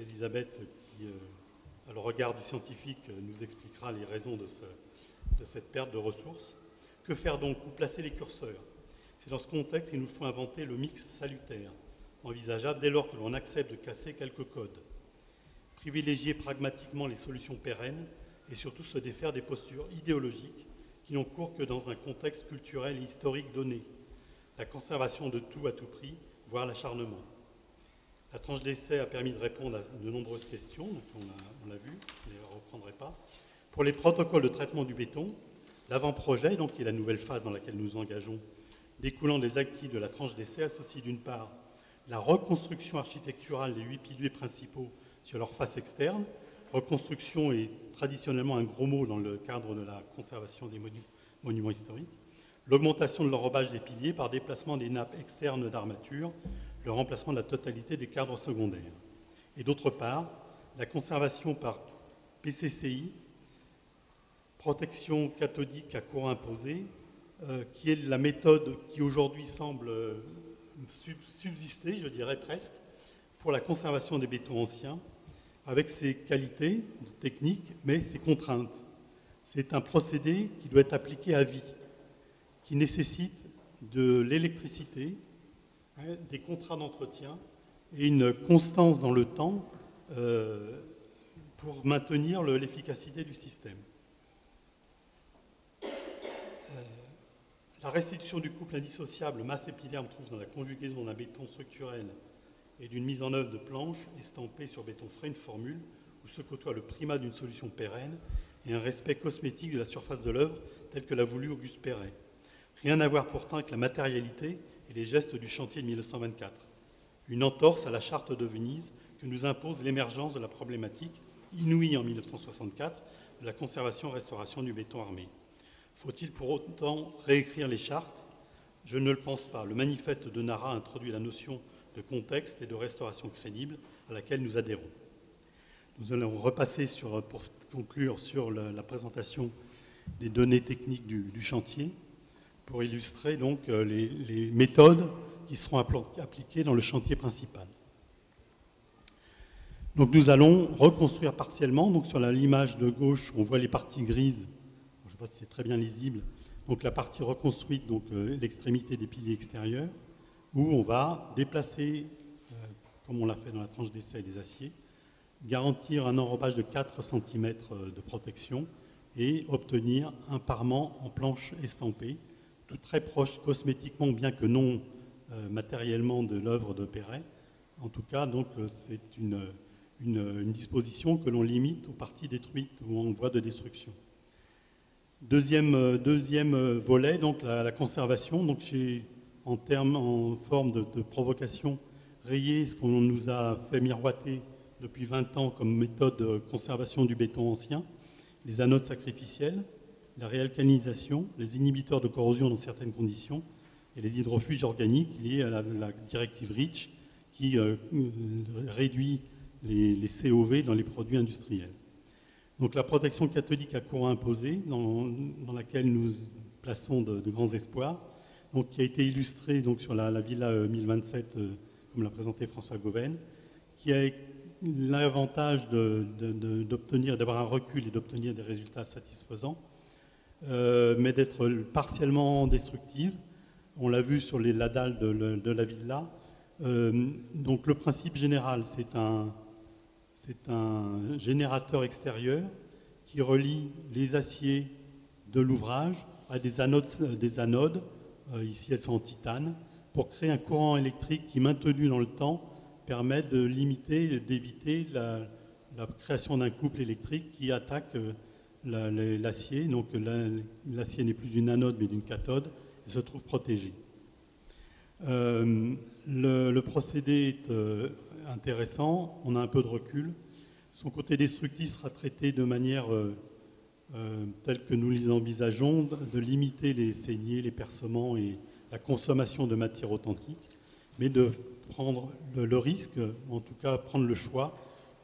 Elisabeth, qui, euh, à le regard du scientifique, nous expliquera les raisons de, ce, de cette perte de ressources. Que faire donc? Où placer les curseurs? C'est dans ce contexte qu'il nous faut inventer le mix salutaire, envisageable dès lors que l'on accepte de casser quelques codes. Privilégier pragmatiquement les solutions pérennes et surtout se défaire des postures idéologiques qui n'ont cours que dans un contexte culturel et historique donné. La conservation de tout à tout prix, voire l'acharnement. La tranche d'essai a permis de répondre à de nombreuses questions, donc on l'a vu, je ne les reprendrai pas. Pour les protocoles de traitement du béton, l'avant-projet, donc qui est la nouvelle phase dans laquelle nous engageons, découlant des acquis de la tranche d'essai, associe d'une part la reconstruction architecturale des huit piliers principaux sur leur face externe. Reconstruction est traditionnellement un gros mot dans le cadre de la conservation des monum- monuments historiques. L'augmentation de l'enrobage des piliers par déplacement des nappes externes d'armature, le remplacement de la totalité des cadres secondaires. Et d'autre part, la conservation par P C C I, protection cathodique à courant imposé, euh, qui est la méthode qui aujourd'hui semble subsister, je dirais presque, pour la conservation des bétons anciens, avec ses qualités techniques, mais ses contraintes. C'est un procédé qui doit être appliqué à vie, qui nécessite de l'électricité, des contrats d'entretien et une constance dans le temps euh, pour maintenir l'efficacité du système. Euh, la restitution du couple indissociable masse épiderme trouve dans la conjugaison d'un béton structurel et d'une mise en œuvre de planches estampées sur béton frais une formule où se côtoie le primat d'une solution pérenne et un respect cosmétique de la surface de l'œuvre telle que l'a voulu Auguste Perret. Rien à voir pourtant avec la matérialité et les gestes du chantier de mille neuf cent vingt-quatre. Une entorse à la Charte de Venise que nous impose l'émergence de la problématique inouïe en mille neuf cent soixante-quatre de la conservation-restauration du béton armé. Faut-il pour autant réécrire les chartes? Je ne le pense pas. Le manifeste de Nara introduit la notion de contexte et de restauration crédible à laquelle nous adhérons. Nous allons repasser sur, pour conclure sur la, la présentation des données techniques du, du chantier, pour illustrer donc les, les méthodes qui seront appliquées dans le chantier principal. Donc nous allons reconstruire partiellement, donc sur l'image de gauche on voit les parties grises, je ne sais pas si c'est très bien lisible, donc la partie reconstruite, donc l'extrémité des piliers extérieurs, où on va déplacer, euh, comme on l'a fait dans la tranche d'essai des aciers, garantir un enrobage de quatre centimètres de protection et obtenir un parement en planche estampée, très proche cosmétiquement, bien que non euh, matériellement, de l'œuvre de Perret. En tout cas, donc c'est une, une, une disposition que l'on limite aux parties détruites ou en voie de destruction. Deuxième, euh, deuxième volet, donc la, la conservation. Donc j'ai, en termes, en forme de, de provocation, rayé ce qu'on nous a fait miroiter depuis vingt ans comme méthode de conservation du béton ancien, les anodes sacrificielles, la réalcanisation, les inhibiteurs de corrosion dans certaines conditions et les hydrofuges organiques liés à la, la directive REACH qui euh, réduit les, les C O V dans les produits industriels. Donc la protection cathodique à courant imposé dans, dans laquelle nous plaçons de, de grands espoirs, donc, qui a été illustrée donc, sur la, la Villa mille vingt-sept euh, comme l'a présenté François Goven, qui a l'avantage d'obtenir, d'avoir un recul et d'obtenir des résultats satisfaisants, euh, mais d'être partiellement destructive. On l'a vu sur les, la dalle de, de, de la villa. Euh, donc le principe général, c'est un, c'est un générateur extérieur qui relie les aciers de l'ouvrage à des anodes, des anodes euh, ici elles sont en titane, pour créer un courant électrique qui, maintenu dans le temps, permet de limiter, d'éviter la, la création d'un couple électrique qui attaque euh, la, la, l'acier. Donc la, l'acier n'est plus d'une anode mais d'une cathode et se trouve protégé. Euh, le, le procédé est euh, intéressant, on a un peu de recul. Son côté destructif sera traité de manière euh, euh, telle que nous les envisageons, de limiter les saignées, les percements et la consommation de matières authentiques, mais de prendre le, le risque, en tout cas prendre le choix,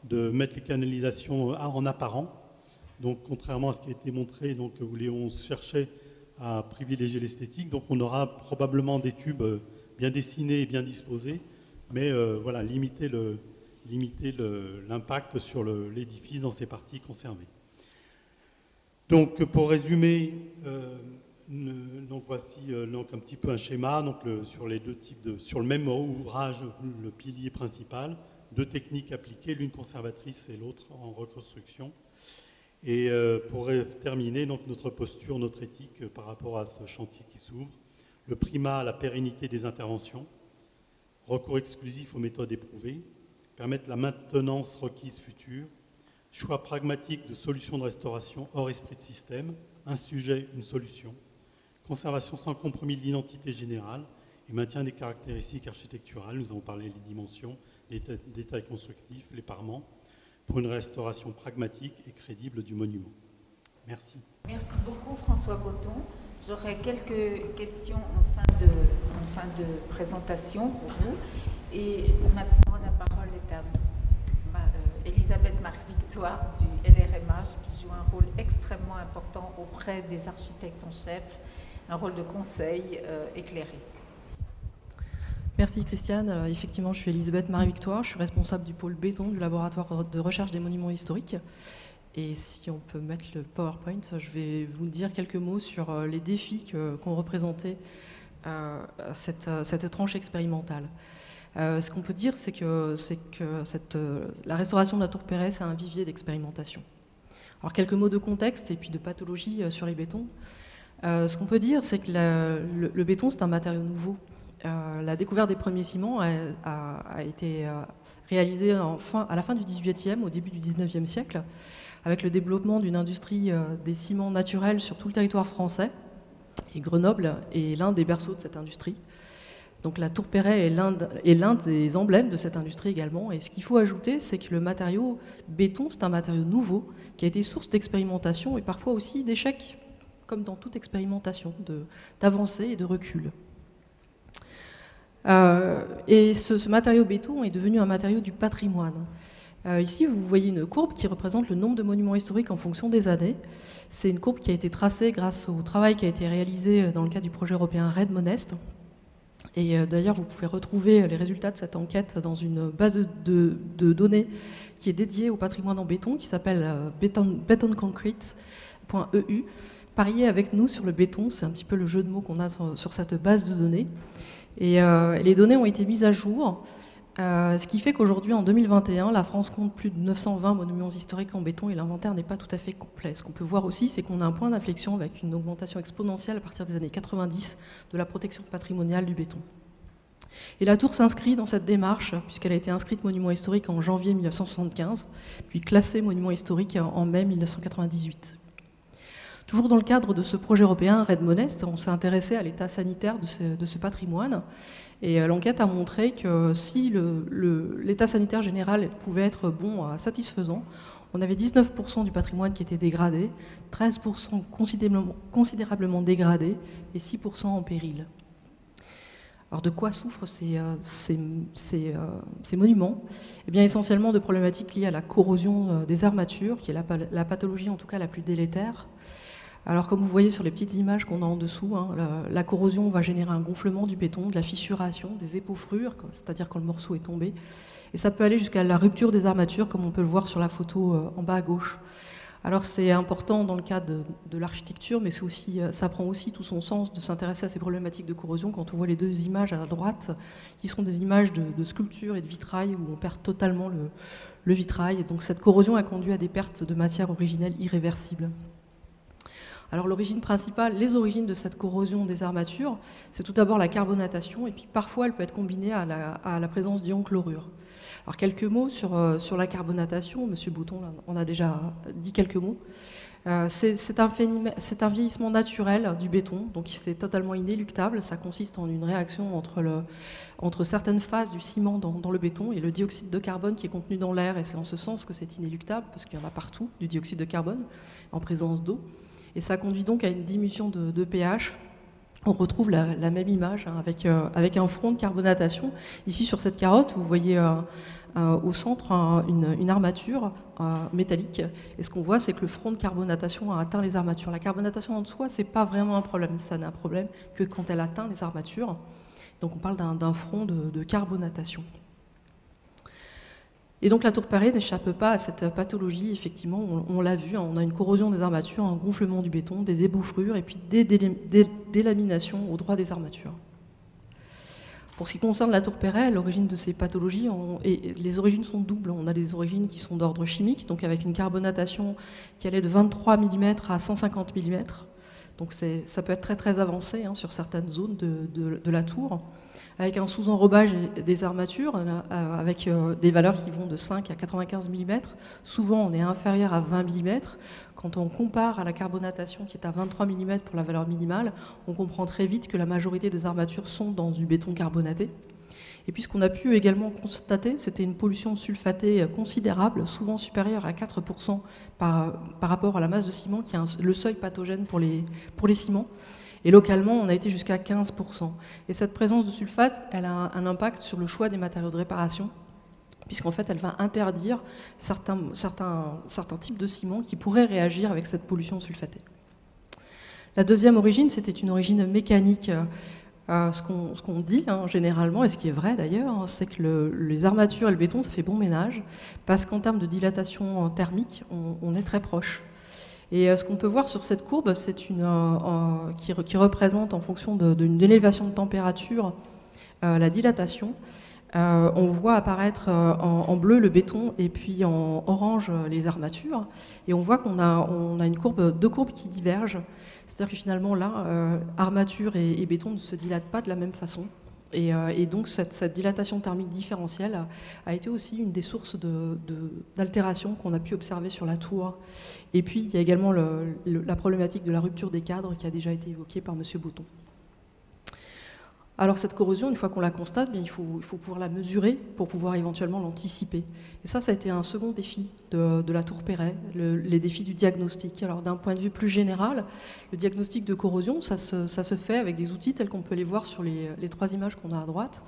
de mettre les canalisations en apparent. Donc contrairement à ce qui a été montré, donc, où on cherchait à privilégier l'esthétique, donc on aura probablement des tubes bien dessinés et bien disposés, mais euh, voilà, limiter le... limiter l'impact sur l'édifice dans ses parties conservées. Donc pour résumer, euh, ne, donc voici euh, donc un petit peu un schéma donc le, sur les deux types de, sur le même ouvrage, le pilier principal, deux techniques appliquées, l'une conservatrice et l'autre en reconstruction. Et euh, pour terminer, donc notre posture, notre éthique par rapport à ce chantier qui s'ouvre, le primat à la pérennité des interventions, recours exclusif aux méthodes éprouvées, permettre la maintenance requise future, choix pragmatique de solutions de restauration hors esprit de système, un sujet, une solution, conservation sans compromis de l'identité générale et maintien des caractéristiques architecturales, nous avons parlé des dimensions, des détails constructifs, les parements, pour une restauration pragmatique et crédible du monument. Merci. Merci beaucoup François Boton. J'aurais quelques questions en fin de, en fin de présentation pour vous. Et maintenant, Elisabeth Marie-Victoire du L R M H qui joue un rôle extrêmement important auprès des architectes en chef, un rôle de conseil euh, éclairé. Merci Christiane. Euh, effectivement, je suis Elisabeth Marie-Victoire, je suis responsable du pôle béton du laboratoire de recherche des monuments historiques. Et si on peut mettre le PowerPoint, je vais vous dire quelques mots sur euh, les défis qu'ont représenté euh, cette, cette tranche expérimentale. Euh, ce qu'on peut dire, c'est que, que cette, euh, la restauration de la tour Perret, c'est un vivier d'expérimentation. Alors, quelques mots de contexte et puis de pathologie euh, sur les bétons. Euh, ce qu'on peut dire, c'est que la, le, le béton, c'est un matériau nouveau. Euh, la découverte des premiers ciments a, a, a été euh, réalisée en fin, à la fin du dix-huitième, au début du dix-neuvième siècle, avec le développement d'une industrie euh, des ciments naturels sur tout le territoire français. Et Grenoble est l'un des berceaux de cette industrie. Donc la tour Perret est l'un des emblèmes de cette industrie également. Et ce qu'il faut ajouter, c'est que le matériau béton, c'est un matériau nouveau qui a été source d'expérimentation et parfois aussi d'échecs, comme dans toute expérimentation, d'avancée et de recul. Euh, et ce, ce matériau béton est devenu un matériau du patrimoine. Euh, ici, vous voyez une courbe qui représente le nombre de monuments historiques en fonction des années. C'est une courbe qui a été tracée grâce au travail qui a été réalisé dans le cadre du projet européen Redmonest. Et d'ailleurs, vous pouvez retrouver les résultats de cette enquête dans une base de, de, de données qui est dédiée au patrimoine en béton, qui s'appelle betonconcrete point E U. Pariez avec nous sur le béton, c'est un petit peu le jeu de mots qu'on a sur, sur cette base de données. Et euh, les données ont été mises à jour, euh, ce qui fait qu'aujourd'hui, en deux mille vingt et un, la France compte plus de neuf cent vingt monuments historiques en béton et l'inventaire n'est pas tout à fait complet. Ce qu'on peut voir aussi, c'est qu'on a un point d'inflexion avec une augmentation exponentielle à partir des années quatre-vingt-dix de la protection patrimoniale du béton. Et la tour s'inscrit dans cette démarche, puisqu'elle a été inscrite monument historique en janvier mille neuf cent soixante-quinze, puis classée monument historique en mai mille neuf cent quatre-vingt-dix-huit. Toujours dans le cadre de ce projet européen Redmonest, on s'est intéressé à l'état sanitaire de ce, de ce patrimoine. Et l'enquête a montré que si l'état sanitaire général pouvait être bon, satisfaisant, on avait dix-neuf pour cent du patrimoine qui était dégradé, treize pour cent considérablement, considérablement dégradé et six pour cent en péril. Alors de quoi souffrent ces, ces, ces, ces monuments? Eh bien essentiellement de problématiques liées à la corrosion des armatures, qui est la, la pathologie en tout cas la plus délétère. Alors comme vous voyez sur les petites images qu'on a en dessous, hein, la, la corrosion va générer un gonflement du béton, de la fissuration, des épaufrures, c'est-à-dire quand le morceau est tombé, et ça peut aller jusqu'à la rupture des armatures, comme on peut le voir sur la photo en bas à gauche. Alors c'est important dans le cadre de, de l'architecture, mais c'est aussi, ça prend aussi tout son sens de s'intéresser à ces problématiques de corrosion quand on voit les deux images à la droite, qui sont des images de, de sculptures et de vitrail, où on perd totalement le, le vitrail. Et donc cette corrosion a conduit à des pertes de matière originelle irréversibles. Alors l'origine principale, les origines de cette corrosion des armatures, c'est tout d'abord la carbonatation, et puis parfois elle peut être combinée à la, à la présence d'ions chlorure. Alors quelques mots sur, euh, sur la carbonatation, Monsieur Boton en a déjà dit quelques mots. Euh, c'est un, un vieillissement naturel du béton, donc c'est totalement inéluctable, ça consiste en une réaction entre, le, entre certaines phases du ciment dans, dans le béton et le dioxyde de carbone qui est contenu dans l'air, et c'est en ce sens que c'est inéluctable, parce qu'il y en a partout, du dioxyde de carbone, en présence d'eau. Et ça conduit donc à une diminution de, de pH. On retrouve la, la même image hein, avec, euh, avec un front de carbonatation. Ici, sur cette carotte, vous voyez euh, euh, au centre un, une, une armature euh, métallique. Et ce qu'on voit, c'est que le front de carbonatation a atteint les armatures. La carbonatation en soi, ce n'est pas vraiment un problème. Ça n'est un problème que quand elle atteint les armatures. Donc on parle d'un front de, de carbonatation. Et donc la tour Perret n'échappe pas à cette pathologie, effectivement, on, on l'a vu, on a une corrosion des armatures, un gonflement du béton, des ébouffrures et puis des délaminations au droit des armatures. Pour ce qui concerne la tour Perret, l'origine de ces pathologies, on, et les origines sont doubles, on a des origines qui sont d'ordre chimique, donc avec une carbonatation qui allait de vingt-trois millimètres à cent cinquante millimètres, donc ça peut être très très avancé hein, sur certaines zones de, de, de la tour, avec un sous-enrobage des armatures, euh, avec euh, des valeurs qui vont de cinq à quatre-vingt-quinze millimètres. Souvent, on est inférieur à vingt millimètres. Quand on compare à la carbonatation qui est à vingt-trois millimètres pour la valeur minimale, on comprend très vite que la majorité des armatures sont dans du béton carbonaté. Et puis, ce qu'on a pu également constater, c'était une pollution sulfatée considérable, souvent supérieure à quatre pour cent par, par rapport à la masse de ciment, qui est un, le seuil pathogène pour les, pour les ciments. Et localement, on a été jusqu'à quinze pour cent. Et cette présence de sulfate, elle a un impact sur le choix des matériaux de réparation, puisqu'en fait, elle va interdire certains, certains, certains types de ciments qui pourraient réagir avec cette pollution sulfatée. La deuxième origine, c'était une origine mécanique. Euh, ce qu'on ce qu'on dit hein, généralement, et ce qui est vrai d'ailleurs, hein, c'est que le, les armatures et le béton, ça fait bon ménage, parce qu'en termes de dilatation thermique, on, on est très proche. Et ce qu'on peut voir sur cette courbe, c'est une euh, qui, qui représente en fonction d'une élévation de température euh, la dilatation. Euh, on voit apparaître euh, en, en bleu le béton et puis en orange les armatures. Et on voit qu'on a, on a une courbe, deux courbes qui divergent. C'est-à-dire que finalement là, euh, armature et, et béton ne se dilatent pas de la même façon. Et, euh, et donc cette, cette dilatation thermique différentielle a, a été aussi une des sources d'altération qu'on a pu observer sur la tour. Et puis il y a également le, le, la problématique de la rupture des cadres qui a déjà été évoquée par M. Boton. Alors cette corrosion, une fois qu'on la constate, bien, il, faut, il faut pouvoir la mesurer pour pouvoir éventuellement l'anticiper. Et ça, ça a été un second défi de, de la tour Perret, le, les défis du diagnostic. Alors d'un point de vue plus général, le diagnostic de corrosion, ça se, ça se fait avec des outils tels qu'on peut les voir sur les, les trois images qu'on a à droite.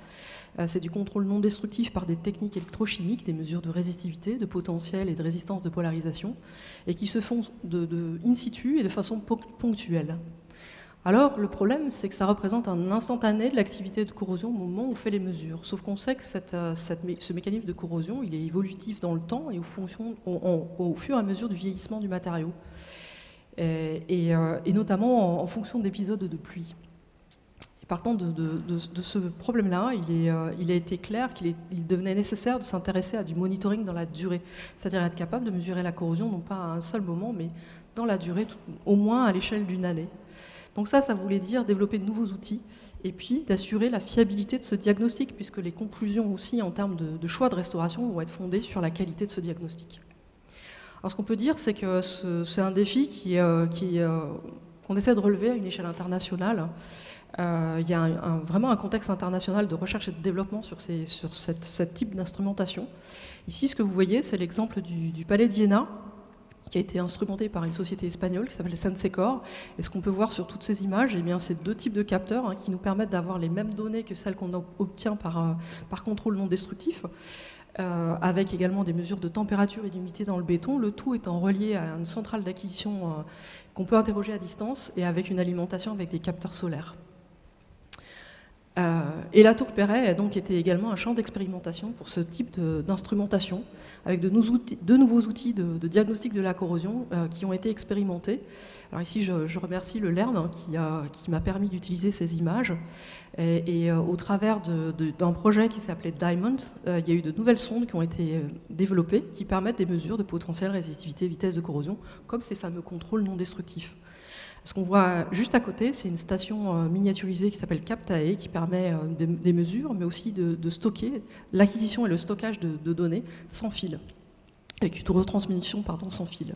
C'est du contrôle non destructif par des techniques électrochimiques, des mesures de résistivité, de potentiel et de résistance de polarisation, et qui se font de, de in situ et de façon ponctuelle. Alors, le problème, c'est que ça représente un instantané de l'activité de corrosion au moment où on fait les mesures. Sauf qu'on sait que cette, cette, ce mécanisme de corrosion, il est évolutif dans le temps et aux fonctions, au, au, au fur et à mesure du vieillissement du matériau. Et, et, et notamment en, en fonction d'épisodes de pluie. Et partant de, de, de, de ce problème-là, il, il a été clair qu'il il devenait nécessaire de s'intéresser à du monitoring dans la durée. C'est-à-dire être capable de mesurer la corrosion, non pas à un seul moment, mais dans la durée, tout, au moins à l'échelle d'une année. Donc ça, ça voulait dire développer de nouveaux outils et puis d'assurer la fiabilité de ce diagnostic, puisque les conclusions aussi en termes de, de choix de restauration vont être fondées sur la qualité de ce diagnostic. Alors ce qu'on peut dire, c'est que c'est ce, un défi qui, euh, qui, euh, qu'on essaie de relever à une échelle internationale. Euh, il y a un, un, vraiment un contexte international de recherche et de développement sur, ces, sur cette, cette type d'instrumentation. Ici, ce que vous voyez, c'est l'exemple du, du palais d'Iéna, qui a été instrumenté par une société espagnole qui s'appelle Sensecor. Et ce qu'on peut voir sur toutes ces images, eh bien, c'est deux types de capteurs hein, qui nous permettent d'avoir les mêmes données que celles qu'on obtient par, euh, par contrôle non destructif, euh, avec également des mesures de température illimitées dans le béton, le tout étant relié à une centrale d'acquisition euh, qu'on peut interroger à distance et avec une alimentation avec des capteurs solaires. Euh, et la tour Perret a donc été également un champ d'expérimentation pour ce type d'instrumentation, avec de, nous outils, de nouveaux outils de, de diagnostic de la corrosion euh, qui ont été expérimentés. Alors ici, je, je remercie le L E R M hein, qui a, qui m'a permis d'utiliser ces images. Et, et euh, au travers d'un projet qui s'appelait Diamond, euh, il y a eu de nouvelles sondes qui ont été euh, développées, qui permettent des mesures de potentiel résistivité, vitesse de corrosion, comme ces fameux contrôles non destructifs. Ce qu'on voit juste à côté, c'est une station miniaturisée qui s'appelle Captae, qui permet des mesures, mais aussi de, de stocker l'acquisition et le stockage de, de données sans fil, avec une retransmission pardon, sans fil.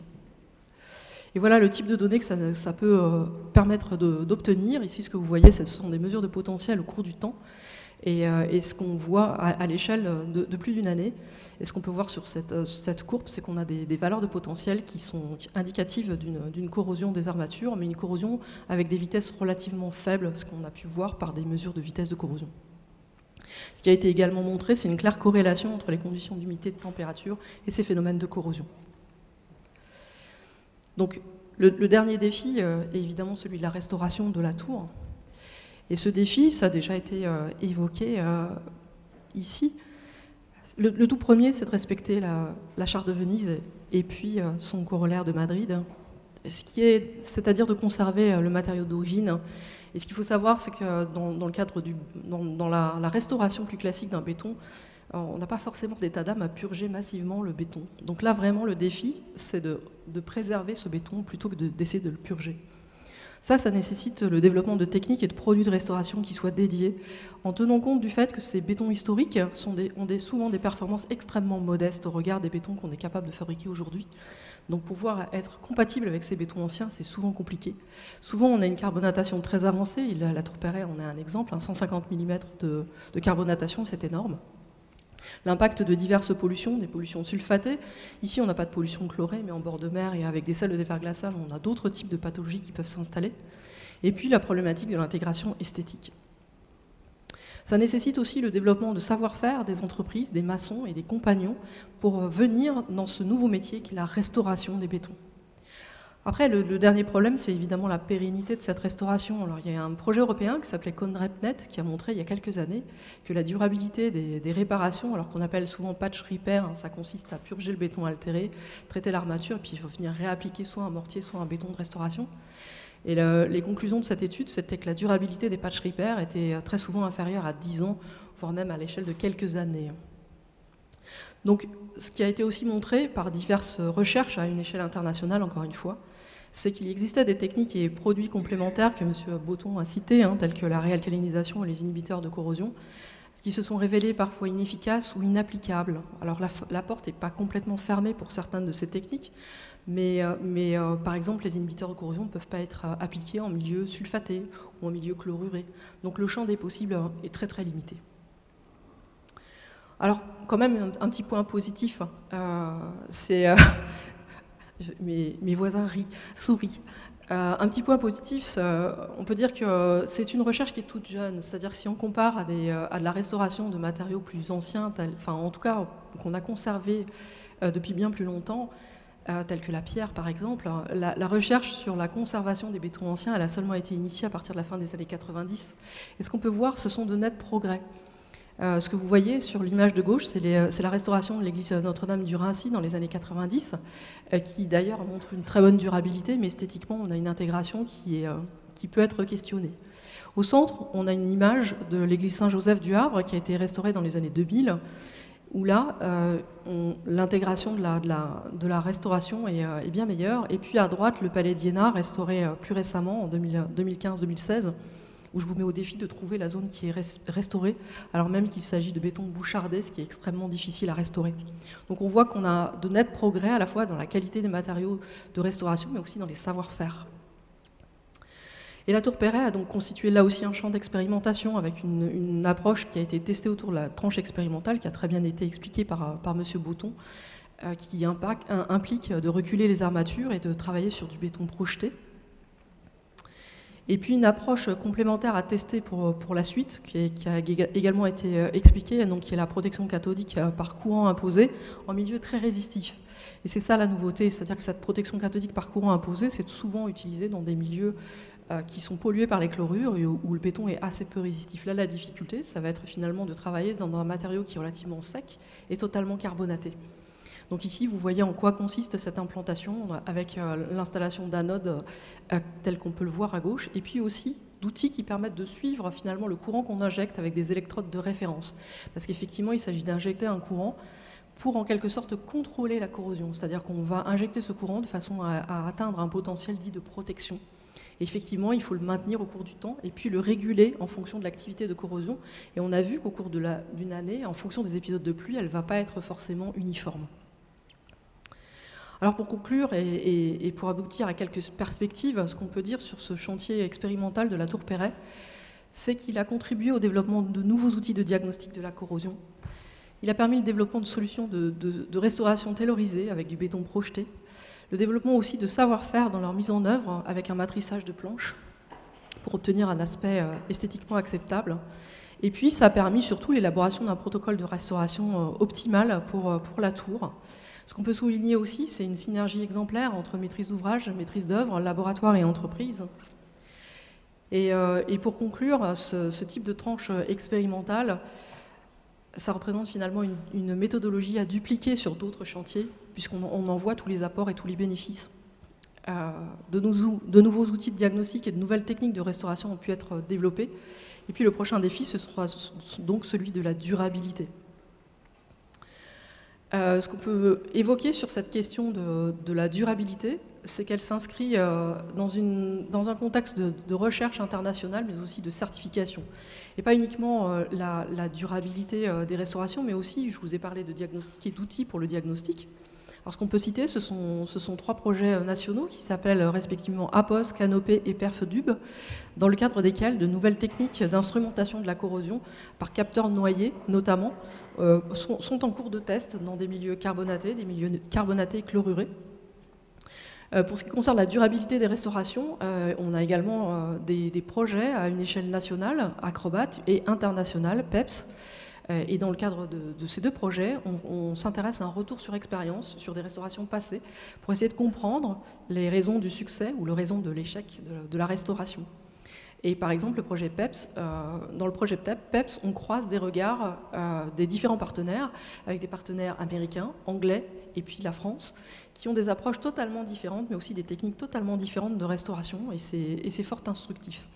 Et voilà le type de données que ça, ça peut euh, permettre d'obtenir. Ici, ce que vous voyez, ce sont des mesures de potentiel au cours du temps, et, euh, et ce qu'on voit à, à l'échelle de, de plus d'une année. Et ce qu'on peut voir sur cette, cette courbe, c'est qu'on a des, des valeurs de potentiel qui sont indicatives d'une corrosion des armatures, mais une corrosion avec des vitesses relativement faibles, ce qu'on a pu voir par des mesures de vitesse de corrosion. Ce qui a été également montré, c'est une claire corrélation entre les conditions d'humidité, de température et ces phénomènes de corrosion. Donc, le, le dernier défi euh, est évidemment celui de la restauration de la tour. Et ce défi, ça a déjà été euh, évoqué euh, ici. Le, le tout premier, c'est de respecter la, la Charte de Venise et puis euh, son corollaire de Madrid, ce qui est, c'est-à-dire de conserver euh, le matériau d'origine. Et ce qu'il faut savoir, c'est que dans, dans le cadre du, dans, dans la, la restauration plus classique d'un béton, on n'a pas forcément d'état d'âme à purger massivement le béton. Donc là, vraiment, le défi, c'est de, de préserver ce béton plutôt que d'essayer de, de le purger. Ça, ça nécessite le développement de techniques et de produits de restauration qui soient dédiés, en tenant compte du fait que ces bétons historiques sont des, ont des, souvent des performances extrêmement modestes au regard des bétons qu'on est capable de fabriquer aujourd'hui. Donc pouvoir être compatible avec ces bétons anciens, c'est souvent compliqué. Souvent, on a une carbonatation très avancée. Il, la tour Perret, on a un exemple, hein, cent cinquante millimètres de, de carbonatation, c'est énorme. L'impact de diverses pollutions, des pollutions sulfatées. Ici, on n'a pas de pollution chlorée, mais en bord de mer et avec des salles de déverglaçage, on a d'autres types de pathologies qui peuvent s'installer. Et puis, la problématique de l'intégration esthétique. Ça nécessite aussi le développement de savoir-faire des entreprises, des maçons et des compagnons pour venir dans ce nouveau métier qui est la restauration des bétons. Après, le, le dernier problème, c'est évidemment la pérennité de cette restauration. Alors, il y a un projet européen qui s'appelait ConRepNet, qui a montré il y a quelques années que la durabilité des, des réparations, alors qu'on appelle souvent patch repair, hein, ça consiste à purger le béton altéré, traiter l'armature, et puis il faut venir réappliquer soit un mortier, soit un béton de restauration. Et le, les conclusions de cette étude, c'était que la durabilité des patch repair était très souvent inférieure à dix ans, voire même à l'échelle de quelques années. Donc, ce qui a été aussi montré par diverses recherches à une échelle internationale, encore une fois, c'est qu'il existait des techniques et produits complémentaires que M. Boton a cités, hein, tels que la réalcalinisation et les inhibiteurs de corrosion, qui se sont révélés parfois inefficaces ou inapplicables. Alors la, la porte n'est pas complètement fermée pour certaines de ces techniques, mais, mais euh, par exemple, les inhibiteurs de corrosion ne peuvent pas être appliqués en milieu sulfaté ou en milieu chloruré. Donc le champ des possibles est très très limité. Alors, quand même, un, un petit point positif, euh, c'est... Euh, mes, mes voisins rient, sourient. Euh, un petit point positif, euh, on peut dire que c'est une recherche qui est toute jeune, c'est-à-dire que si on compare à, des, à de la restauration de matériaux plus anciens, tel, enfin, en tout cas, qu'on a conservé euh, depuis bien plus longtemps, euh, tels que la pierre, par exemple, la, la recherche sur la conservation des bétons anciens, elle a seulement été initiée à partir de la fin des années quatre-vingt-dix. Et ce qu'on peut voir, ce sont de nets progrès. Euh, ce que vous voyez sur l'image de gauche, c'est la restauration de l'église Notre-Dame du Raincy dans les années quatre-vingt-dix, euh, qui d'ailleurs montre une très bonne durabilité, mais esthétiquement, on a une intégration qui, est, euh, qui peut être questionnée. Au centre, on a une image de l'église Saint-Joseph du Havre, qui a été restaurée dans les années deux mille, où là, euh, l'intégration de la, de, la, de la restauration est, euh, est bien meilleure. Et puis à droite, le palais d'Iéna, restauré euh, plus récemment, en deux mille quinze deux mille seize, où je vous mets au défi de trouver la zone qui est restaurée, alors même qu'il s'agit de béton bouchardé, ce qui est extrêmement difficile à restaurer. Donc on voit qu'on a de nets progrès à la fois dans la qualité des matériaux de restauration, mais aussi dans les savoir-faire. Et la tour Perret a donc constitué là aussi un champ d'expérimentation avec une, une approche qui a été testée autour de la tranche expérimentale, qui a très bien été expliquée par, par M. Boton, euh, qui impacte, un, implique de reculer les armatures et de travailler sur du béton projeté. Et puis une approche complémentaire à tester pour, pour la suite, qui, est, qui a également été expliquée, donc qui est la protection cathodique par courant imposé en milieu très résistif. Et c'est ça la nouveauté, c'est-à-dire que cette protection cathodique par courant imposé, c'est souvent utilisé dans des milieux euh, qui sont polluées par les chlorures et où, où le béton est assez peu résistif. Là, la difficulté, ça va être finalement de travailler dans un matériau qui est relativement sec et totalement carbonaté. Donc ici, vous voyez en quoi consiste cette implantation avec euh, l'installation d'anodes euh, telle qu'on peut le voir à gauche, et puis aussi d'outils qui permettent de suivre finalement le courant qu'on injecte avec des électrodes de référence. Parce qu'effectivement, il s'agit d'injecter un courant pour en quelque sorte contrôler la corrosion. C'est-à-dire qu'on va injecter ce courant de façon à, à atteindre un potentiel dit de protection. Et effectivement, il faut le maintenir au cours du temps et puis le réguler en fonction de l'activité de corrosion. Et on a vu qu'au cours d'une année, en fonction des épisodes de pluie, elle ne va pas être forcément uniforme. Alors pour conclure et, et, et pour aboutir à quelques perspectives, ce qu'on peut dire sur ce chantier expérimental de la Tour Perret, c'est qu'il a contribué au développement de nouveaux outils de diagnostic de la corrosion. Il a permis le développement de solutions de, de, de restauration taylorisée avec du béton projeté, le développement aussi de savoir-faire dans leur mise en œuvre avec un matrissage de planches pour obtenir un aspect esthétiquement acceptable. Et puis ça a permis surtout l'élaboration d'un protocole de restauration optimal pour, pour la tour. Ce qu'on peut souligner aussi, c'est une synergie exemplaire entre maîtrise d'ouvrage, maîtrise d'œuvre, laboratoire et entreprise. Et, euh, et pour conclure, ce, ce type de tranche expérimentale, ça représente finalement une, une méthodologie à dupliquer sur d'autres chantiers, puisqu'on on en voit tous les apports et tous les bénéfices. Euh, de, nos, de nouveaux outils de diagnostic et de nouvelles techniques de restauration ont pu être développés. Et puis le prochain défi, ce sera donc celui de la durabilité. Euh, ce qu'on peut évoquer sur cette question de, de la durabilité, c'est qu'elle s'inscrit euh, dans, dans un contexte de, de recherche internationale, mais aussi de certification. Et pas uniquement euh, la, la durabilité euh, des restaurations, mais aussi, je vous ai parlé de diagnostic et d'outils pour le diagnostic. Alors ce qu'on peut citer, ce sont, ce sont trois projets nationaux qui s'appellent respectivement APOS, Canopée et PERFDUB, dans le cadre desquels de nouvelles techniques d'instrumentation de la corrosion par capteurs noyés notamment euh, sont, sont en cours de test dans des milieux carbonatés, des milieux carbonatés et chlorurés. Euh, pour ce qui concerne la durabilité des restaurations, euh, on a également euh, des, des projets à une échelle nationale, Acrobat, et internationale, PEPS. Et dans le cadre de, de ces deux projets, on, on s'intéresse à un retour sur expérience sur des restaurations passées pour essayer de comprendre les raisons du succès ou les raisons de l'échec de, de la restauration. Et par exemple, le projet PEPS, euh, dans le projet PEPS, on croise des regards euh, des différents partenaires, avec des partenaires américains, anglais et puis la France, qui ont des approches totalement différentes, mais aussi des techniques totalement différentes de restauration, et c'est fort instructif.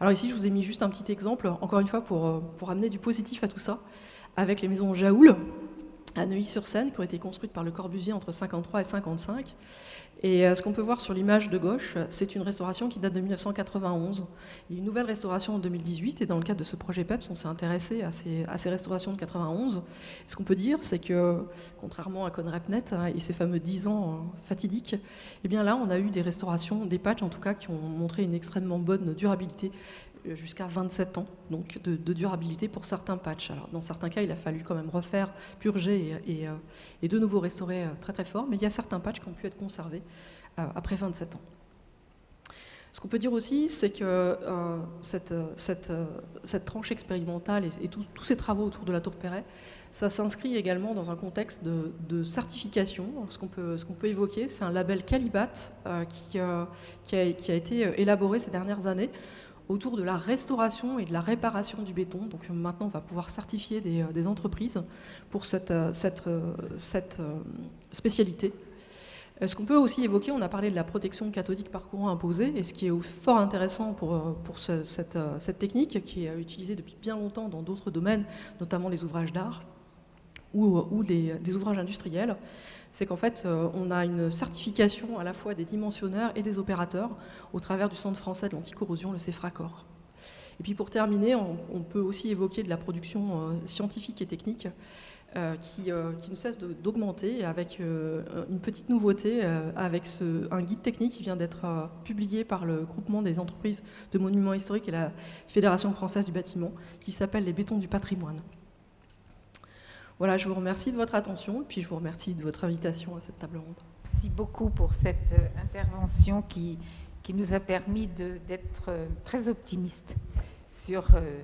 Alors ici, je vous ai mis juste un petit exemple, encore une fois, pour, pour amener du positif à tout ça, avec les maisons Jaoul, à Neuilly-sur-Seine, qui ont été construites par Le Corbusier entre cinquante-trois et cinquante-cinq. Et ce qu'on peut voir sur l'image de gauche, c'est une restauration qui date de mille neuf cent quatre-vingt-onze. Il y a une nouvelle restauration en deux mille dix-huit, et dans le cadre de ce projet PEPS, on s'est intéressé à ces, à ces restaurations de quatre-vingt-onze. Et ce qu'on peut dire, c'est que, contrairement à Conrepnet et ses fameux dix ans fatidiques, eh bien là, on a eu des restaurations, des patchs en tout cas, qui ont montré une extrêmement bonne durabilité, jusqu'à vingt-sept ans donc de, de durabilité pour certains patchs. Alors, dans certains cas, il a fallu quand même refaire, purger et, et, et de nouveau restaurer très très fort, mais il y a certains patchs qui ont pu être conservés après vingt-sept ans. Ce qu'on peut dire aussi, c'est que euh, cette, cette, cette tranche expérimentale et, et tous ces travaux autour de la Tour Perret, ça s'inscrit également dans un contexte de, de certification. Ce qu'on peut, ce qu'on peut évoquer, c'est un label Calibat euh, qui, euh, qui, a, qui a été élaboré ces dernières années autour de la restauration et de la réparation du béton. Donc maintenant, on va pouvoir certifier des, des entreprises pour cette, cette, cette spécialité. Ce qu'on peut aussi évoquer, on a parlé de la protection cathodique par courant imposé, et ce qui est fort intéressant pour, pour ce, cette, cette technique, qui est utilisée depuis bien longtemps dans d'autres domaines, notamment les ouvrages d'art ou, ou des, des ouvrages industriels, c'est qu'en fait, on a une certification à la fois des dimensionneurs et des opérateurs au travers du Centre français de l'anticorrosion, le CEFRACOR. Et puis pour terminer, on, on peut aussi évoquer de la production euh, scientifique et technique euh, qui, euh, qui ne cesse d'augmenter avec euh, une petite nouveauté, euh, avec ce, un guide technique qui vient d'être euh, publié par le groupement des entreprises de monuments historiques et la Fédération française du bâtiment, qui s'appelle les bétons du patrimoine. Voilà, je vous remercie de votre attention et puis je vous remercie de votre invitation à cette table ronde. Merci beaucoup pour cette intervention qui, qui nous a permis d'être très optimistes sur euh,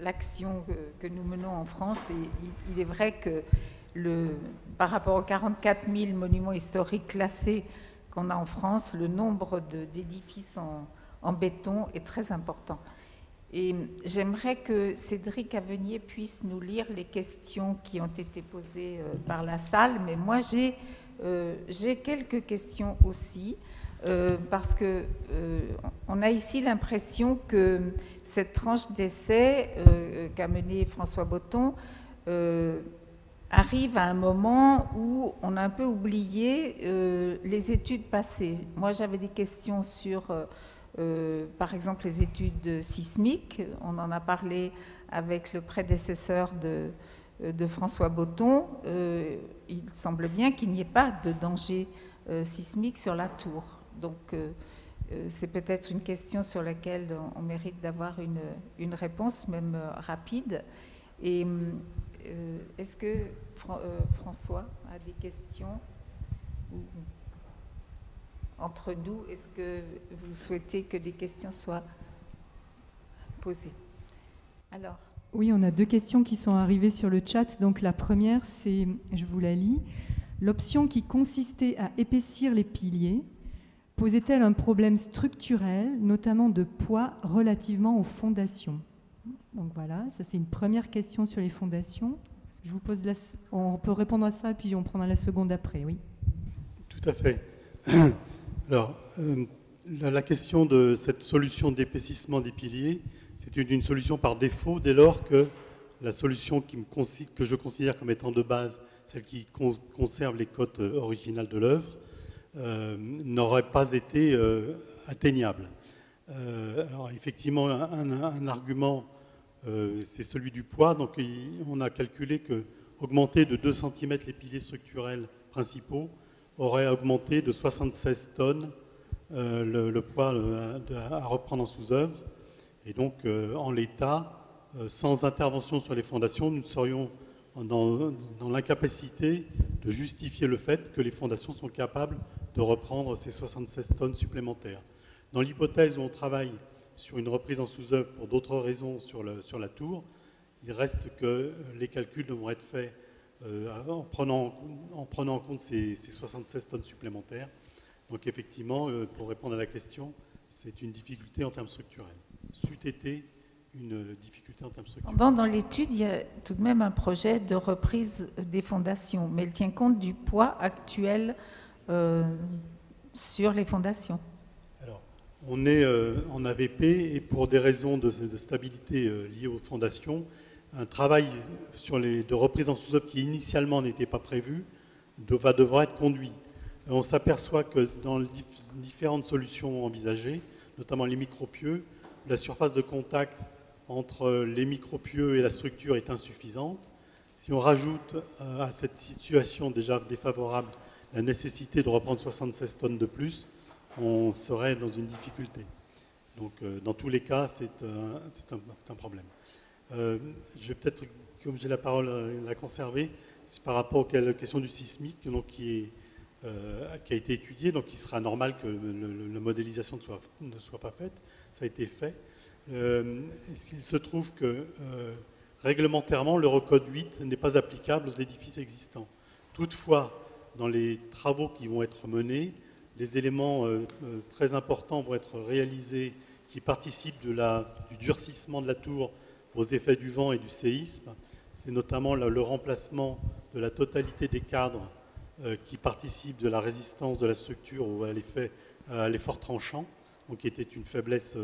l'action que, que nous menons en France. Et il, il est vrai que le, par rapport aux quarante-quatre mille monuments historiques classés qu'on a en France, le nombre d'édifices en, en béton est très important. Et j'aimerais que Cédric Avenier puisse nous lire les questions qui ont été posées euh, par la salle, mais moi j'ai euh, j'ai quelques questions aussi, euh, parce que euh, on a ici l'impression que cette tranche d'essai euh, qu'a menée François Boton euh, arrive à un moment où on a un peu oublié euh, les études passées. Moi j'avais des questions sur... Euh, Euh, par exemple, les études sismiques, on en a parlé avec le prédécesseur de, de François Boton. Euh, il semble bien qu'il n'y ait pas de danger euh, sismique sur la tour. Donc, euh, c'est peut-être une question sur laquelle on, on mérite d'avoir une, une réponse, même euh, rapide. Et euh, est-ce que Fra- euh, François a des questions ? Entre nous, est-ce que vous souhaitez que des questions soient posées? Alors. Oui, on a deux questions qui sont arrivées sur le chat. Donc la première, c'est, je vous la lis, l'option qui consistait à épaissir les piliers posait-elle un problème structurel, notamment de poids relativement aux fondations? Donc voilà, ça c'est une première question sur les fondations. Je vous pose la, on peut répondre à ça, puis on prendra la seconde après, oui. Tout à fait. Alors, euh, la, la question de cette solution d'épaississement des piliers, c'est une, une solution par défaut dès lors que la solution qui me, que je considère comme étant de base, celle qui con, conserve les cotes originales de l'œuvre, euh, n'aurait pas été euh, atteignable. Euh, alors, effectivement, un, un, un argument, euh, c'est celui du poids. Donc, il, on a calculé qu'augmenter de deux centimètres les piliers structurels principaux aurait augmenté de soixante-seize tonnes euh, le, le poids le, à, à reprendre en sous-œuvre. Et donc, euh, en l'état, euh, sans intervention sur les fondations, nous serions dans, dans l'incapacité de justifier le fait que les fondations sont capables de reprendre ces soixante-seize tonnes supplémentaires. Dans l'hypothèse où on travaille sur une reprise en sous-œuvre pour d'autres raisons sur, le, sur la tour, il reste que les calculs devront être faits Euh, en, prenant, en prenant en compte ces, ces soixante-seize tonnes supplémentaires. Donc effectivement, euh, pour répondre à la question, c'est une difficulté en termes structurels. C'eût été une difficulté en termes structurels. Dans, dans l'étude, il y a tout de même un projet de reprise des fondations, mais il tient compte du poids actuel euh, sur les fondations. Alors, on est euh, en A V P et pour des raisons de, de stabilité euh, liées aux fondations, un travail sur les, de reprise en sous-œuvre qui initialement n'était pas prévu de, va devoir être conduit. Et on s'aperçoit que dans les différentes solutions envisagées, notamment les micropieux, la surface de contact entre les micropieux et la structure est insuffisante. Si on rajoute à cette situation déjà défavorable la nécessité de reprendre soixante-seize tonnes de plus, on serait dans une difficulté. Donc dans tous les cas, c'est un, c'est un, c'est un problème. Euh, je vais peut-être, comme j'ai la parole, la conserver, c'est par rapport à la question du sismique donc, qui, est, euh, qui a été étudiée, donc il sera normal que le, la modélisation ne soit, ne soit pas faite, ça a été fait. Euh, il se trouve que euh, réglementairement, l'Eurocode huit n'est pas applicable aux édifices existants. Toutefois, dans les travaux qui vont être menés, des éléments euh, très importants vont être réalisés qui participent de la, du durcissement de la tour aux effets du vent et du séisme. C'est notamment le remplacement de la totalité des cadres qui participent de la résistance de la structure à l'effort tranchant, donc qui était une faiblesse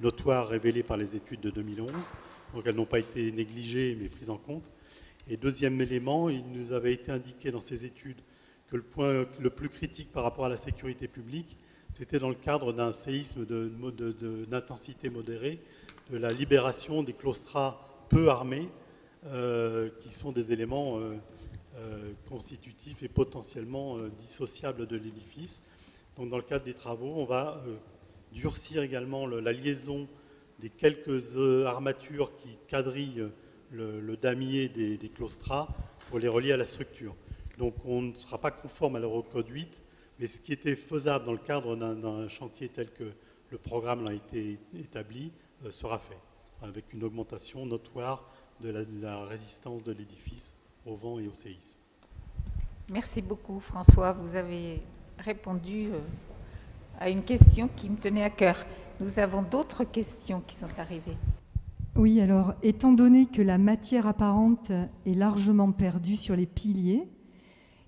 notoire révélée par les études de deux mille onze. Donc elles n'ont pas été négligées mais prises en compte. Et deuxième élément, il nous avait été indiqué dans ces études que le point le plus critique par rapport à la sécurité publique, c'était dans le cadre d'un séisme de, de, de, d'intensité modérée, de la libération des claustras peu armés, euh, qui sont des éléments euh, euh, constitutifs et potentiellement euh, dissociables de l'édifice. Donc dans le cadre des travaux, on va euh, durcir également le, la liaison des quelques euh, armatures qui quadrillent le, le damier des, des claustras pour les relier à la structure. Donc on ne sera pas conforme à l'Eurocode huit, mais ce qui était faisable dans le cadre d'un, d'un chantier tel que le programme l'a été établi, sera fait, avec une augmentation notoire de la, de la résistance de l'édifice au vent et au séisme. Merci beaucoup François, vous avez répondu à une question qui me tenait à cœur. Nous avons d'autres questions qui sont arrivées. Oui, alors, étant donné que la matière apparente est largement perdue sur les piliers,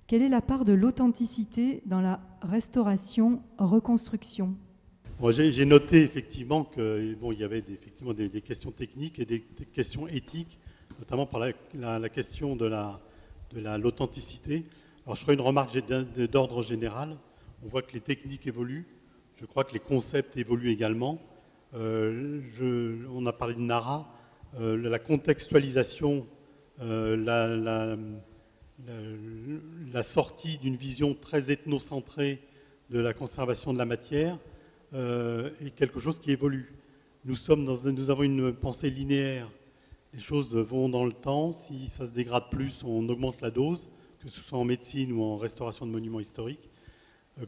quelle est la part de l'authenticité dans la restauration-reconstruction ? Bon, j'ai noté effectivement qu'il bon, y avait effectivement des, des questions techniques et des, des questions éthiques, notamment par la, la, la question de la, de la, l'authenticité. Alors je ferai une remarque d'ordre général. On voit que les techniques évoluent. Je crois que les concepts évoluent également. Euh, je, on a parlé de Nara, euh, la contextualisation, euh, la, la, la, la sortie d'une vision très ethnocentrée de la conservation de la matière euh, est quelque chose qui évolue. Nous, sommes dans, nous avons une pensée linéaire. Les choses vont dans le temps. Si ça se dégrade plus, on augmente la dose, que ce soit en médecine ou en restauration de monuments historiques.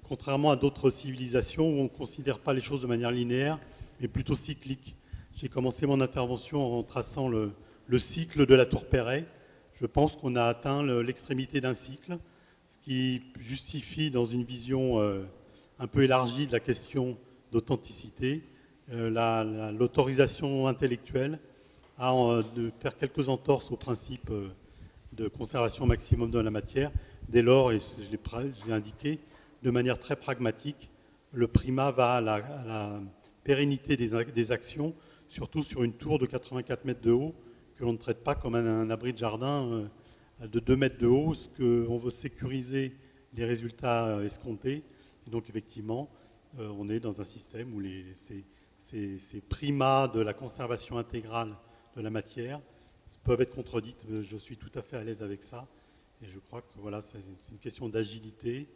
Contrairement à d'autres civilisations où on ne considère pas les choses de manière linéaire, mais plutôt cyclique. J'ai commencé mon intervention en traçant le, le cycle de la tour Perret. Je pense qu'on a atteint l'extrémité d'un cycle, ce qui justifie dans une vision euh, un peu élargie de la question d'authenticité, euh, la, la, l'autorisation intellectuelle à euh, de faire quelques entorses au principe euh, de conservation maximum de la matière. Dès lors, et je l'ai, je l'ai indiqué, de manière très pragmatique, le primat va à la, à la pérennité des, des actions, surtout sur une tour de quatre-vingt-quatre mètres de haut, que l'on ne traite pas comme un, un abri de jardin euh, de deux mètres de haut, parce qu'on veut sécuriser les résultats escomptés. Et donc effectivement, euh, on est dans un système où les, ces, ces, ces primats de la conservation intégrale de la matière peuvent être contredites. Je suis tout à fait à l'aise avec ça. Et je crois que voilà, c'est une question d'agilité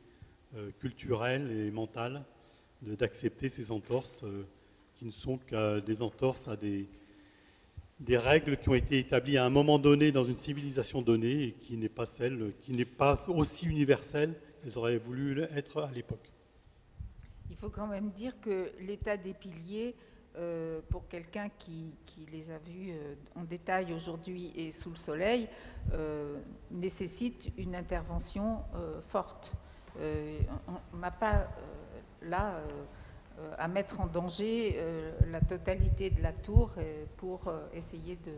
culturelle et mentale, d'accepter ces entorses euh, qui ne sont que des entorses à des, des règles qui ont été établies à un moment donné dans une civilisation donnée et qui n'est pas celle, qui n'est pas aussi universelle qu'elles auraient voulu être à l'époque. Il faut quand même dire que l'état des piliers, euh, pour quelqu'un qui, qui les a vus euh, en détail aujourd'hui et sous le soleil, euh, nécessite une intervention euh, forte. Euh, on n'a pas euh, là euh, à mettre en danger euh, la totalité de la tour euh, pour euh, essayer de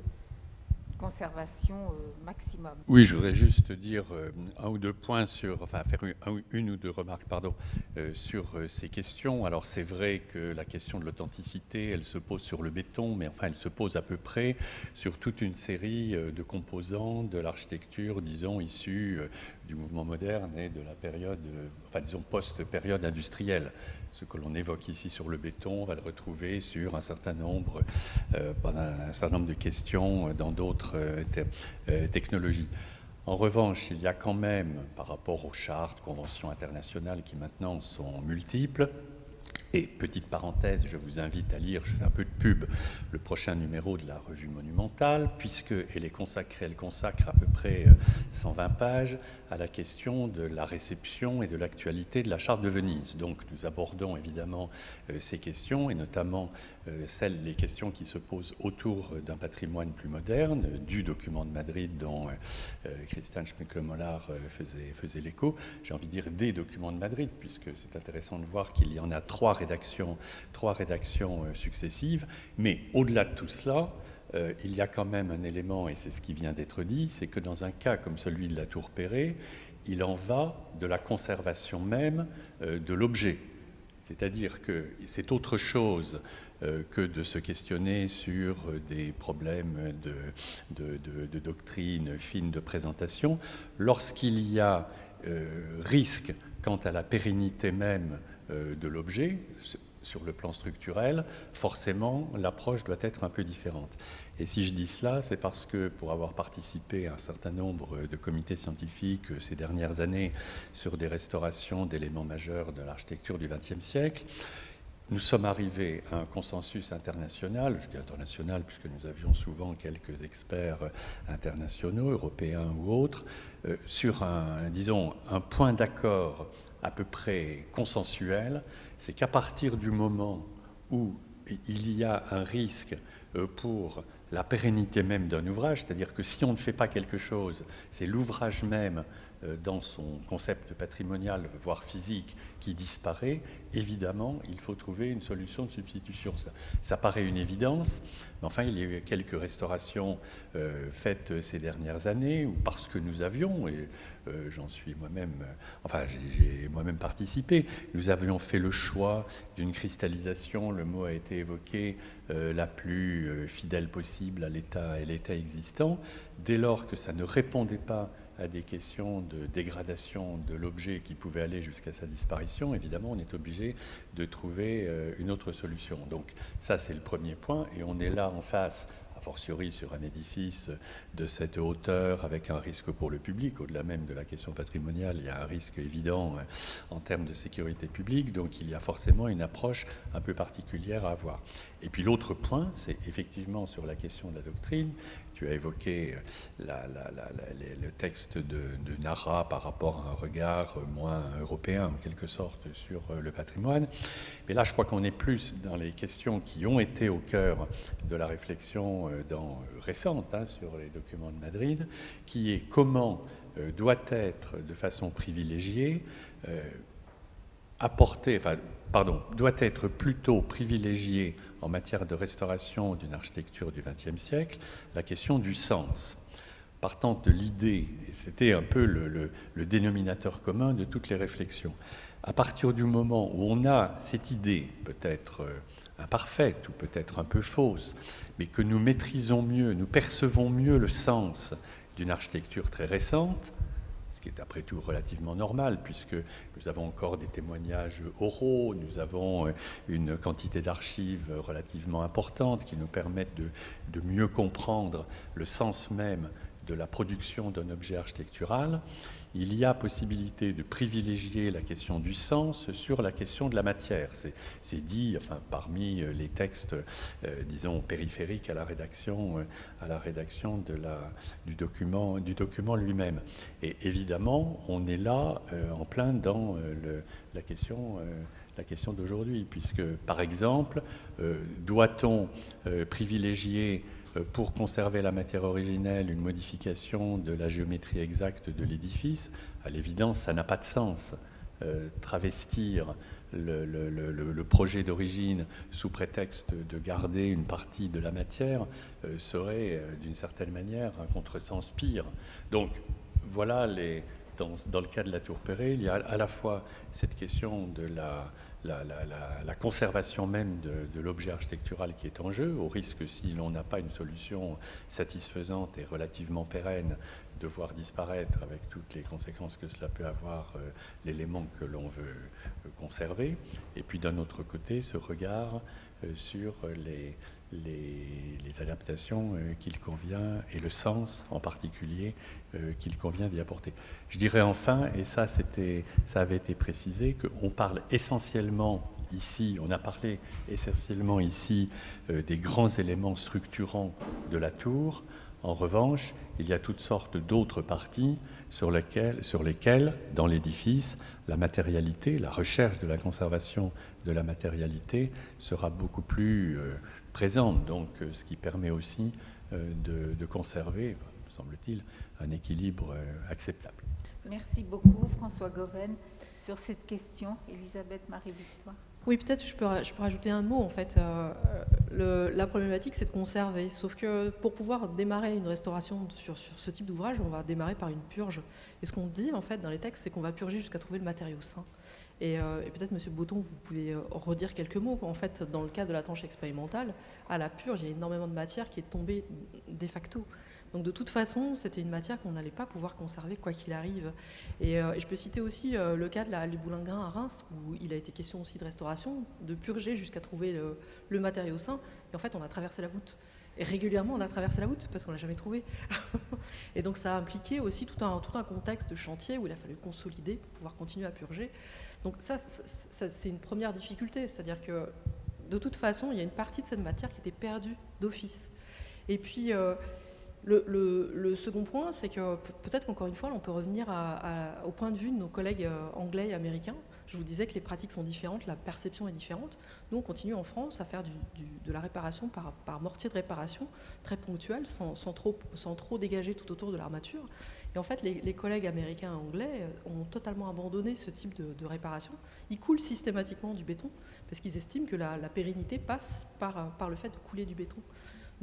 conservation euh, maximum. Oui, je voudrais juste dire euh, un ou deux points sur, enfin faire une, une ou deux remarques, pardon, euh, sur euh, ces questions. Alors c'est vrai que la question de l'authenticité, elle se pose sur le béton, mais enfin elle se pose à peu près sur toute une série euh, de composants de l'architecture, disons, issue euh, du mouvement moderne et de la période, euh, enfin disons post-période industrielle. Ce que l'on évoque ici sur le béton, on va le retrouver sur un certain nombre, euh, un certain nombre de questions dans d'autres euh, te- euh, technologies. En revanche, il y a quand même, par rapport aux chartes, conventions internationales qui maintenant sont multiples, et petite parenthèse, je vous invite à lire, je fais un peu de pub, le prochain numéro de la Revue Monumentale, puisqu'elle est consacrée, elle consacre à peu près cent vingt pages à la question de la réception et de l'actualité de la Charte de Venise. Donc nous abordons évidemment euh, ces questions, et notamment euh, celles, les questions qui se posent autour d'un patrimoine plus moderne, euh, du document de Madrid dont euh, Christiane Schmuckle Mollard euh, faisait, faisait l'écho. J'ai envie de dire des documents de Madrid, puisque c'est intéressant de voir qu'il y en a trois rédactions, trois rédactions euh, successives, mais au-delà de tout cela, euh, il y a quand même un élément, et c'est ce qui vient d'être dit, c'est que dans un cas comme celui de la tour Perret, il en va de la conservation même euh, de l'objet. C'est-à-dire que c'est autre chose euh, que de se questionner sur des problèmes de, de, de, de doctrine fine de présentation. Lorsqu'il y a euh, risque quant à la pérennité même de l'objet, sur le plan structurel, forcément, l'approche doit être un peu différente. Et si je dis cela, c'est parce que, pour avoir participé à un certain nombre de comités scientifiques ces dernières années sur des restaurations d'éléments majeurs de l'architecture du vingtième siècle, nous sommes arrivés à un consensus international, je dis international puisque nous avions souvent quelques experts internationaux, européens ou autres, euh, sur un, disons, un point d'accord à peu près consensuel, c'est qu'à partir du moment où il y a un risque pour la pérennité même d'un ouvrage, c'est-à-dire que si on ne fait pas quelque chose, c'est l'ouvrage même dans son concept patrimonial, voire physique, qui disparaît, évidemment, il faut trouver une solution de substitution. Ça, ça paraît une évidence, mais enfin, il y a eu quelques restaurations euh, faites ces dernières années, ou parce que nous avions, et euh, j'en suis moi-même, enfin, j'ai moi-même participé, nous avions fait le choix d'une cristallisation, le mot a été évoqué, euh, la plus euh, fidèle possible à l'état et l'état existant. Dès lors que ça ne répondait pas à des questions de dégradation de l'objet qui pouvait aller jusqu'à sa disparition, évidemment, on est obligé de trouver une autre solution. Donc ça, c'est le premier point, et on est là en face, a fortiori sur un édifice de cette hauteur, avec un risque pour le public, au-delà même de la question patrimoniale, il y a un risque évident en termes de sécurité publique, donc il y a forcément une approche un peu particulière à avoir. Et puis l'autre point, c'est effectivement sur la question de la doctrine. Tu as évoqué la, la, la, la, les, le texte de, de Nara par rapport à un regard moins européen, en quelque sorte, sur le patrimoine. Mais là, je crois qu'on est plus dans les questions qui ont été au cœur de la réflexion dans, récente hein, sur les documents de Madrid, qui est comment euh, doit être de façon privilégiée euh, apportée, enfin, pardon, doit être plutôt privilégiée en matière de restauration d'une architecture du vingtième siècle, la question du sens, partant de l'idée, et c'était un peu le, le, le dénominateur commun de toutes les réflexions. À partir du moment où on a cette idée, peut-être imparfaite ou peut-être un peu fausse, mais que nous maîtrisons mieux, nous percevons mieux le sens d'une architecture très récente, ce qui est après tout relativement normal, puisque nous avons encore des témoignages oraux, nous avons une quantité d'archives relativement importante qui nous permettent de, de mieux comprendre le sens même de la production d'un objet architectural. Il y a possibilité de privilégier la question du sens sur la question de la matière. C'est dit, enfin, parmi les textes, euh, disons, périphériques à la rédaction, euh, à la rédaction de la, du document, du document lui-même. Et évidemment, on est là euh, en plein dans euh, le, la question... Euh, la question d'aujourd'hui, puisque, par exemple, euh, doit-on euh, privilégier euh, pour conserver la matière originelle une modification de la géométrie exacte de l'édifice? À l'évidence, ça n'a pas de sens. Euh, travestir le, le, le, le projet d'origine sous prétexte de garder une partie de la matière euh, serait, euh, d'une certaine manière, un contresens pire. Donc, voilà les... Dans, dans le cas de la Tour Perret, il y a à la fois cette question de la, la, la, la, la conservation même de, de l'objet architectural qui est en jeu, au risque, si l'on n'a pas une solution satisfaisante et relativement pérenne, de voir disparaître, avec toutes les conséquences que cela peut avoir, euh, l'élément que l'on veut euh, conserver. Et puis d'un autre côté, ce regard euh, sur les, les, les adaptations euh, qu'il convient, et le sens en particulier euh, qu'il convient d'y apporter. Je dirais enfin, et ça, c'était, ça avait été précisé, qu'on parle essentiellement ici, on a parlé essentiellement ici euh, des grands éléments structurants de la tour. En revanche, il y a toutes sortes d'autres parties sur lesquelles, sur lesquelles dans l'édifice, la matérialité, la recherche de la conservation de la matérialité sera beaucoup plus euh, présente, donc euh, ce qui permet aussi euh, de, de conserver, me semble-t-il, un équilibre euh, acceptable. Merci beaucoup, François Goven. Sur cette question, Elisabeth Marie-Victoire. Oui, peut-être je peux, je peux rajouter un mot, en fait. Euh, le, la problématique, c'est de conserver. Sauf que pour pouvoir démarrer une restauration sur, sur ce type d'ouvrage, on va démarrer par une purge. Et ce qu'on dit, en fait, dans les textes, c'est qu'on va purger jusqu'à trouver le matériau sain. Et, euh, et peut-être, Monsieur Boton, vous pouvez redire quelques mots. En fait, dans le cas de la tranche expérimentale, à la purge, il y a énormément de matière qui est tombée de facto. Donc, de toute façon, c'était une matière qu'on n'allait pas pouvoir conserver quoi qu'il arrive. Et, euh, et je peux citer aussi euh, le cas de la, du Boulingrin à Reims, où il a été question aussi de restauration, de purger jusqu'à trouver le, le matériau sain. Et en fait, on a traversé la voûte. Et régulièrement, on a traversé la voûte parce qu'on ne l'a jamais trouvé. Et donc, ça a impliqué aussi tout un, tout un contexte de chantier où il a fallu consolider pour pouvoir continuer à purger. Donc ça, ça c'est une première difficulté. C'est-à-dire que, de toute façon, il y a une partie de cette matière qui était perdue d'office. Et puis... Euh, Le, le, le second point, c'est que peut-être qu'encore une fois, là, on peut revenir à, à, au point de vue de nos collègues anglais et américains. Je vous disais que les pratiques sont différentes, la perception est différente. Nous, on continue en France à faire du, du, de la réparation par, par mortier de réparation, très ponctuelle, sans, sans, trop, sans trop dégager tout autour de l'armature. Et en fait, les, les collègues américains et anglais ont totalement abandonné ce type de, de réparation. Ils coulent systématiquement du béton parce qu'ils estiment que la, la pérennité passe par, par le fait de couler du béton.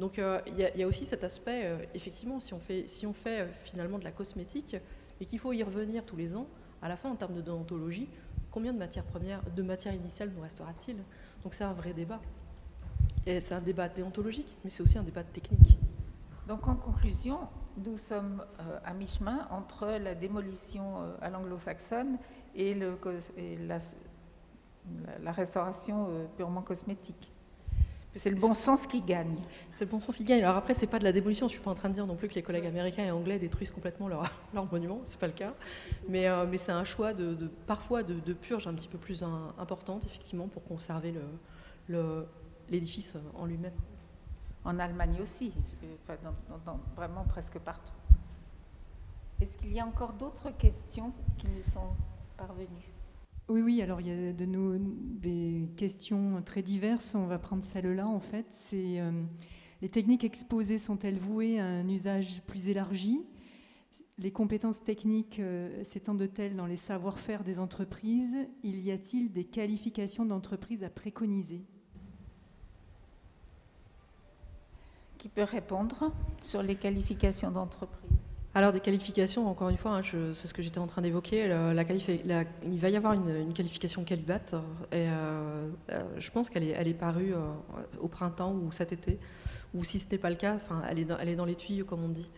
Donc il euh, y, y a aussi cet aspect, euh, effectivement, si on fait, si on fait euh, finalement de la cosmétique, et qu'il faut y revenir tous les ans, à la fin, en termes de déontologie, combien de matières premières, de matières initiales nous restera-t-il? Donc c'est un vrai débat. Et c'est un débat déontologique, mais c'est aussi un débat technique. Donc en conclusion, nous sommes euh, à mi-chemin entre la démolition euh, à l'anglo-saxonne et, le, et la, la restauration euh, purement cosmétique. C'est le bon sens qui gagne. C'est le bon sens qui gagne. Alors après, ce n'est pas de la démolition. Je ne suis pas en train de dire non plus que les collègues américains et anglais détruisent complètement leurs leur monuments. Ce n'est pas le cas. Mais, euh, mais c'est un choix de, de, parfois de, de purge un petit peu plus un, importante, effectivement, pour conserver l'édifice le, le, en lui-même. En Allemagne aussi, enfin, dans, dans, dans, vraiment presque partout. Est-ce qu'il y a encore d'autres questions qui nous sont parvenues ? Oui, oui, alors il y a de nos, des questions très diverses. On va prendre celle-là, en fait. C'est euh, les techniques exposées sont-elles vouées à un usage plus élargi? Les compétences techniques euh, s'étendent-elles dans les savoir-faire des entreprises? Il y a-t-il des qualifications d'entreprise à préconiser? Qui peut répondre sur les qualifications d'entreprise? Alors des qualifications, encore une fois, hein, c'est ce que j'étais en train d'évoquer, la, la, la, il va y avoir une, une qualification Calibat, et euh, je pense qu'elle est, elle est parue euh, au printemps ou cet été, ou si ce n'est pas le cas, elle est, dans, elle est dans les tuyaux, comme on dit.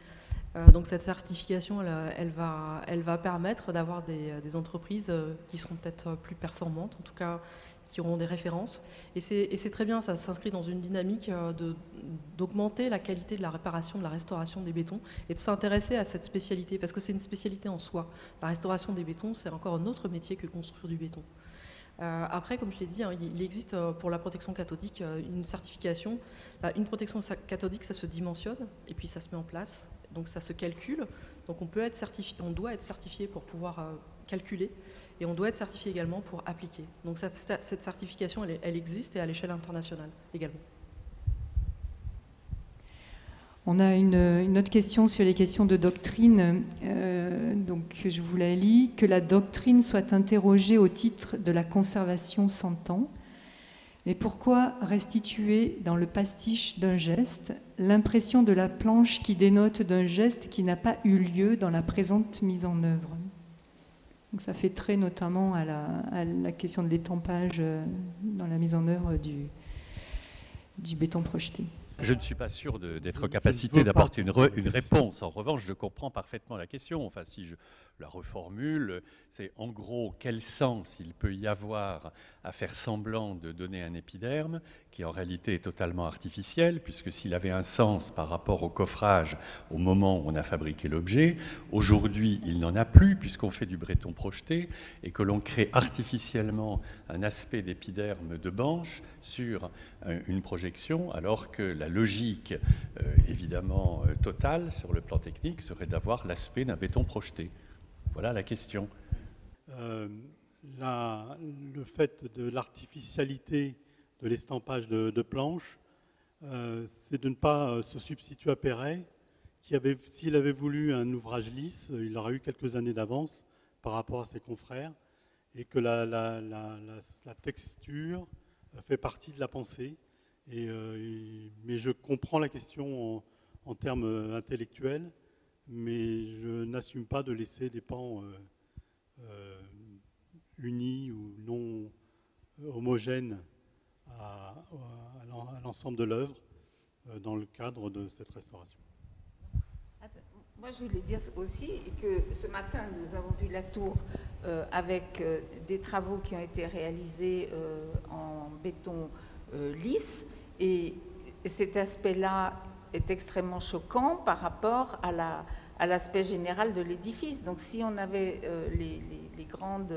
Euh, donc cette certification, elle, elle, va, elle va permettre d'avoir des, des entreprises qui seront peut-être plus performantes, en tout cas qui auront des références, et c'est très bien, ça s'inscrit dans une dynamique d'augmenter la qualité de la réparation, de la restauration des bétons, et de s'intéresser à cette spécialité, parce que c'est une spécialité en soi. La restauration des bétons, c'est encore un autre métier que construire du béton. Euh, après, comme je l'ai dit, hein, il existe pour la protection cathodique une certification. Une protection cathodique, ça se dimensionne, et puis ça se met en place, donc ça se calcule, donc on peut être certifié, on doit être certifié pour pouvoir euh, calculer, et on doit être certifié également pour appliquer. Donc cette, cette certification, elle, elle existe, et à l'échelle internationale également. On a une, une autre question sur les questions de doctrine. Euh, donc je vous la lis. Que la doctrine soit interrogée au titre de la conservation s'entend. Mais pourquoi restituer dans le pastiche d'un geste l'impression de la planche qui dénote d'un geste qui n'a pas eu lieu dans la présente mise en œuvre? Donc ça fait trait notamment à la, à la question de l'étampage dans la mise en œuvre du, du béton projeté. Je ne suis pas sûr d'être en capacité d'apporter une, une réponse. En revanche, je comprends parfaitement la question. Enfin, si je la reformule, c'est en gros quel sens il peut y avoir à faire semblant de donner un épiderme, qui en réalité est totalement artificiel, puisque s'il avait un sens par rapport au coffrage au moment où on a fabriqué l'objet, aujourd'hui il n'en a plus, puisqu'on fait du béton projeté et que l'on crée artificiellement un aspect d'épiderme de banche sur une projection, alors que la La logique, euh, évidemment, euh, totale sur le plan technique serait d'avoir l'aspect d'un béton projeté. Voilà la question. Euh, la, le fait de l'artificialité de l'estampage de, de planches, euh, c'est de ne pas se substituer à Perret, qui avait, s'il avait voulu un ouvrage lisse, il aurait eu quelques années d'avance par rapport à ses confrères, et que la, la, la, la, la texture fait partie de la pensée. Et, euh, mais je comprends la question en, en termes intellectuels, mais je n'assume pas de laisser des pans euh, euh, unis ou non homogènes à, à l'ensemble de l'œuvre euh, dans le cadre de cette restauration. Attends, moi je voulais dire aussi que ce matin nous avons vu la tour euh, avec euh, des travaux qui ont été réalisés euh, en béton euh, lisse. Et cet aspect-là est extrêmement choquant par rapport à la, à l'aspect général de l'édifice. Donc si on avait euh, les, les, les grandes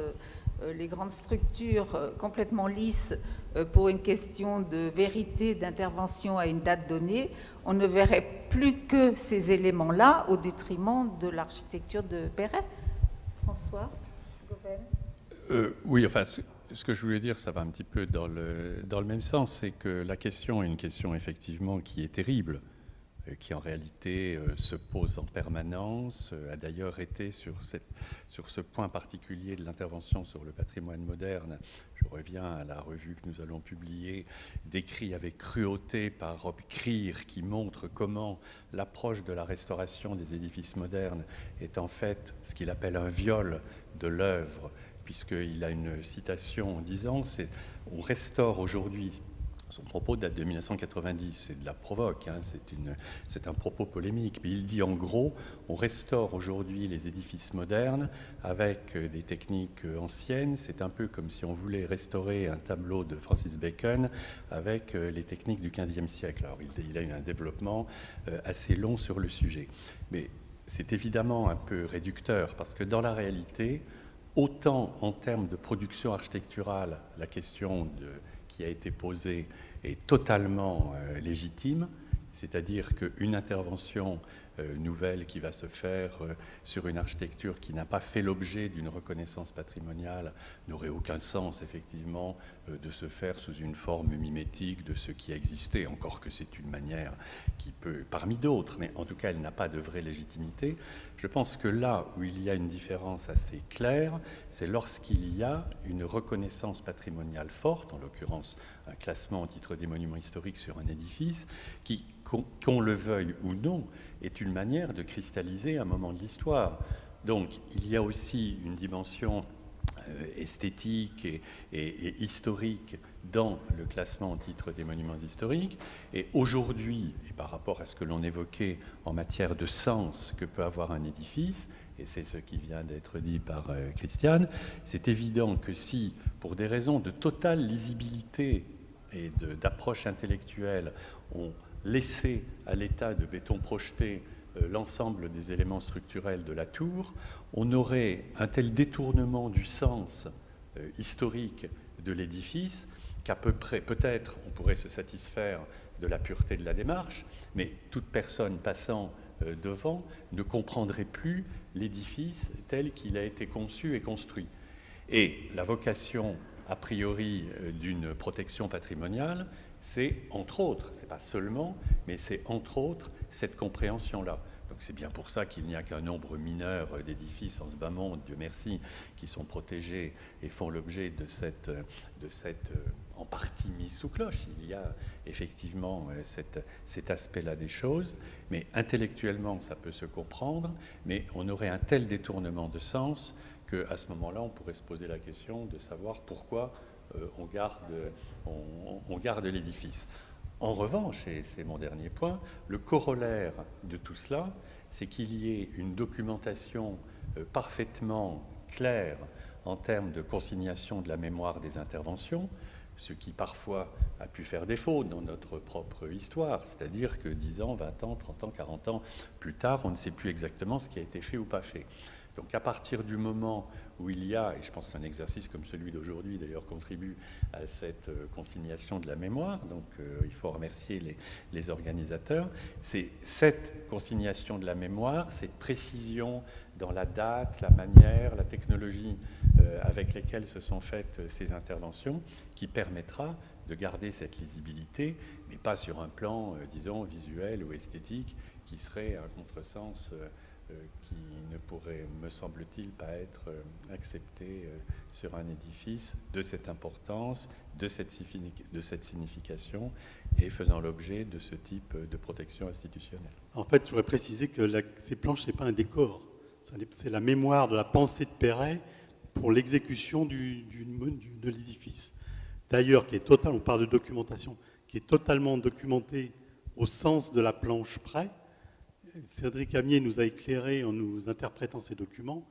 euh, les grandes structures euh, complètement lisses euh, pour une question de vérité, d'intervention à une date donnée, on ne verrait plus que ces éléments-là au détriment de l'architecture de Perret. François Goven. Euh, oui, enfin, ce que je voulais dire, ça va un petit peu dans le, dans le même sens, c'est que la question est une question effectivement qui est terrible, qui en réalité euh, se pose en permanence, euh, a d'ailleurs été sur, cette, sur ce point particulier de l'intervention sur le patrimoine moderne, je reviens à la revue que nous allons publier, décrit avec cruauté par Rob Krier, qui montre comment l'approche de la restauration des édifices modernes est en fait ce qu'il appelle un viol de l'œuvre, puisqu'il a une citation en disant « on restaure aujourd'hui ». Son propos date de mille neuf cent quatre-vingt-dix, c'est de la provoque, hein, c'est un propos polémique. Mais il dit en gros, on restaure aujourd'hui les édifices modernes avec des techniques anciennes. C'est un peu comme si on voulait restaurer un tableau de Francis Bacon avec les techniques du quinzième siècle. Alors il, il a eu un développement assez long sur le sujet. Mais c'est évidemment un peu réducteur parce que dans la réalité, autant en termes de production architecturale, la question de... qui a été posée est totalement euh, légitime, c'est-à-dire qu'une intervention euh, nouvelle qui va se faire euh, sur une architecture qui n'a pas fait l'objet d'une reconnaissance patrimoniale n'aurait aucun sens, effectivement, euh, de se faire sous une forme mimétique de ce qui a existé, encore que c'est une manière qui peut, parmi d'autres, mais en tout cas, elle n'a pas de vraie légitimité. Je pense que là où il y a une différence assez claire, c'est lorsqu'il y a une reconnaissance patrimoniale forte, en l'occurrence un classement au titre des monuments historiques sur un édifice, qui, qu'on, qu'on le veuille ou non, est une manière de cristalliser un moment de l'histoire. Donc il y a aussi une dimension euh, esthétique et, et, et historique dans le classement au titre des monuments historiques. Et aujourd'hui, et par rapport à ce que l'on évoquait en matière de sens que peut avoir un édifice, et c'est ce qui vient d'être dit par euh, Christiane, c'est évident que si, pour des raisons de totale lisibilité et d'approche intellectuelle, on laissait à l'état de béton projeté euh, l'ensemble des éléments structurels de la tour, on aurait un tel détournement du sens euh, historique de l'édifice qu'à peu près, peut-être, on pourrait se satisfaire de la pureté de la démarche, mais toute personne passant euh, devant ne comprendrait plus l'édifice tel qu'il a été conçu et construit. Et la vocation, a priori, euh, d'une protection patrimoniale, c'est entre autres, c'est pas seulement, mais c'est entre autres cette compréhension-là. Donc c'est bien pour ça qu'il n'y a qu'un nombre mineur d'édifices en ce bas monde, Dieu merci, qui sont protégés et font l'objet de cette, de cette en partie mise sous cloche. Il y a effectivement cette, cet aspect-là des choses, mais intellectuellement ça peut se comprendre, mais on aurait un tel détournement de sens qu'à ce moment-là on pourrait se poser la question de savoir pourquoi Euh, on garde, on, on garde l'édifice. En revanche, et c'est mon dernier point, le corollaire de tout cela, c'est qu'il y ait une documentation euh, parfaitement claire en termes de consignation de la mémoire des interventions, ce qui parfois a pu faire défaut dans notre propre histoire, c'est-à-dire que dix ans, vingt ans, trente ans, quarante ans plus tard, on ne sait plus exactement ce qui a été fait ou pas fait. Donc à partir du moment où il y a, et je pense qu'un exercice comme celui d'aujourd'hui d'ailleurs contribue à cette consignation de la mémoire, donc euh, il faut remercier les, les organisateurs, c'est cette consignation de la mémoire, cette précision dans la date, la manière, la technologie euh, avec lesquelles se sont faites ces interventions qui permettra de garder cette lisibilité, mais pas sur un plan, euh, disons, visuel ou esthétique qui serait un contresens euh, qui ne pourrait, me semble-t-il, pas être accepté sur un édifice de cette importance, de cette, de cette signification et faisant l'objet de ce type de protection institutionnelle. En fait, je voudrais préciser que la, ces planches, ce n'est pas un décor, c'est la mémoire de la pensée de Perret pour l'exécution du, du, du, de l'édifice. D'ailleurs, qui est total, on parle de documentation, qui est totalement documentée au sens de la planche près. Cédric Avenier nous a éclairé en nous interprétant ces documents.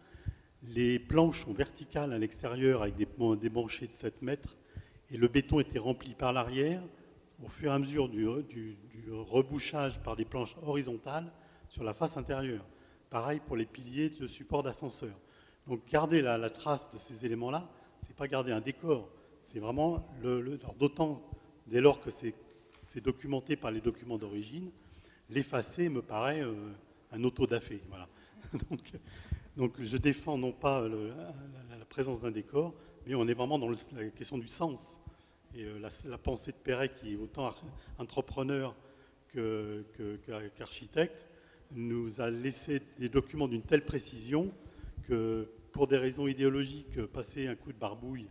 Les planches sont verticales à l'extérieur avec des, des manchets de sept mètres et le béton était rempli par l'arrière au fur et à mesure du, du, du rebouchage par des planches horizontales sur la face intérieure. Pareil pour les piliers de support d'ascenseur. Donc garder la, la trace de ces éléments-là, pas garder un décor, c'est vraiment le, le d'autant dès lors que c'est documenté par les documents d'origine, l'effacer me paraît euh, un auto-da-fé. Voilà. donc, donc je défends non pas le, la, la présence d'un décor, mais on est vraiment dans le, la question du sens. Et euh, la, la pensée de Perret, qui est autant entrepreneur que, que, qu'architecte, nous a laissé des documents d'une telle précision que, pour des raisons idéologiques, passer un coup de barbouille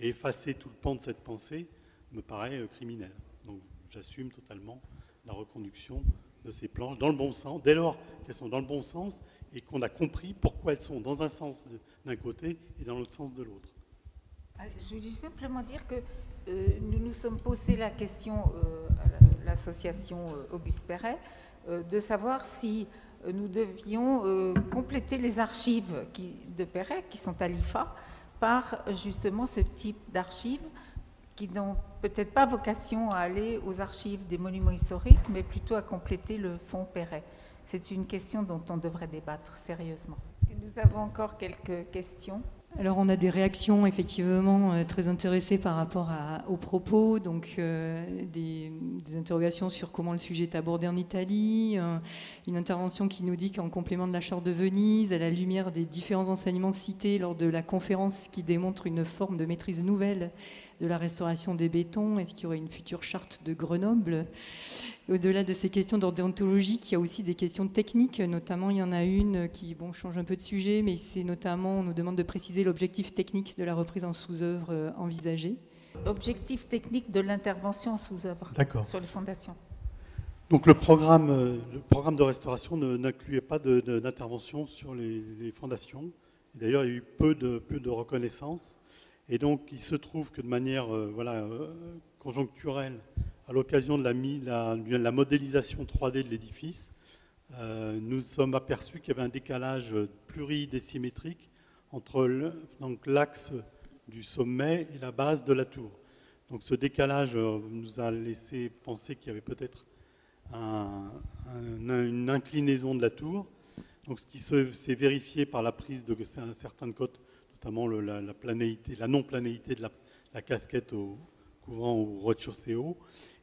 et effacer tout le pan de cette pensée me paraît criminel. Donc j'assume totalement la reconduction de ces planches dans le bon sens, dès lors qu'elles sont dans le bon sens et qu'on a compris pourquoi elles sont dans un sens d'un côté et dans l'autre sens de l'autre. Je voulais simplement dire que euh, nous nous sommes posé la question euh, à l'association euh, Auguste Perret euh, de savoir si euh, nous devions euh, compléter les archives qui, de Perret qui sont à l'I F A par justement ce type d'archives qui n'ont peut-être pas vocation à aller aux archives des monuments historiques, mais plutôt à compléter le fonds Perret. C'est une question dont on devrait débattre sérieusement. Est-ce que nous avons encore quelques questions ? Alors on a des réactions effectivement très intéressées par rapport à, aux propos, donc euh, des, des interrogations sur comment le sujet est abordé en Italie, euh, une intervention qui nous dit qu'en complément de la Charte de Venise, à la lumière des différents enseignements cités lors de la conférence qui démontre une forme de maîtrise nouvelle de la restauration des bétons, est-ce qu'il y aurait une future charte de Grenoble? Au-delà de ces questions d'ordéontologie, il y a aussi des questions techniques, notamment il y en a une qui bon, change un peu de sujet, mais c'est notamment, on nous demande de préciser l'objectif technique de la reprise en sous-œuvre envisagée. Objectif technique de l'intervention en sous-œuvre sur les fondations. Donc le programme, le programme de restauration n'incluait pas d'intervention sur les, les fondations. D'ailleurs, il y a eu peu de, peu de reconnaissance. Et donc, il se trouve que de manière euh, voilà, euh, conjoncturelle, à l'occasion de la, la, de la modélisation trois D de l'édifice, euh, nous sommes aperçus qu'il y avait un décalage pluridécimétrique entre l'axe du sommet et la base de la tour. Donc, ce décalage euh, nous a laissé penser qu'il y avait peut-être un, un, une inclinaison de la tour. Donc, ce qui s'est vérifié par la prise de certaines côtes, notamment le, la, la, la non-planéité de la, la casquette au, couvrant au rez-de-chaussée haut.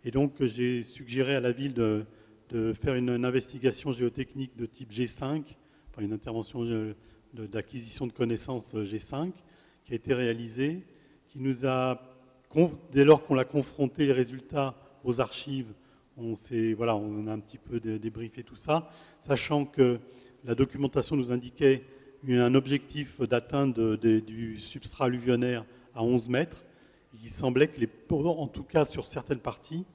Et donc, j'ai suggéré à la ville de, de faire une, une investigation géotechnique de type G cinq, enfin une intervention d'acquisition de, de connaissances G cinq, qui a été réalisée, qui nous a, dès lors qu'on l'a confronté les résultats aux archives, on, voilà, on a un petit peu dé, débriefé tout ça, sachant que la documentation nous indiquait un objectif d'atteindre du substrat alluvionnaire à onze mètres. Il semblait que, les, en tout cas sur certaines parties,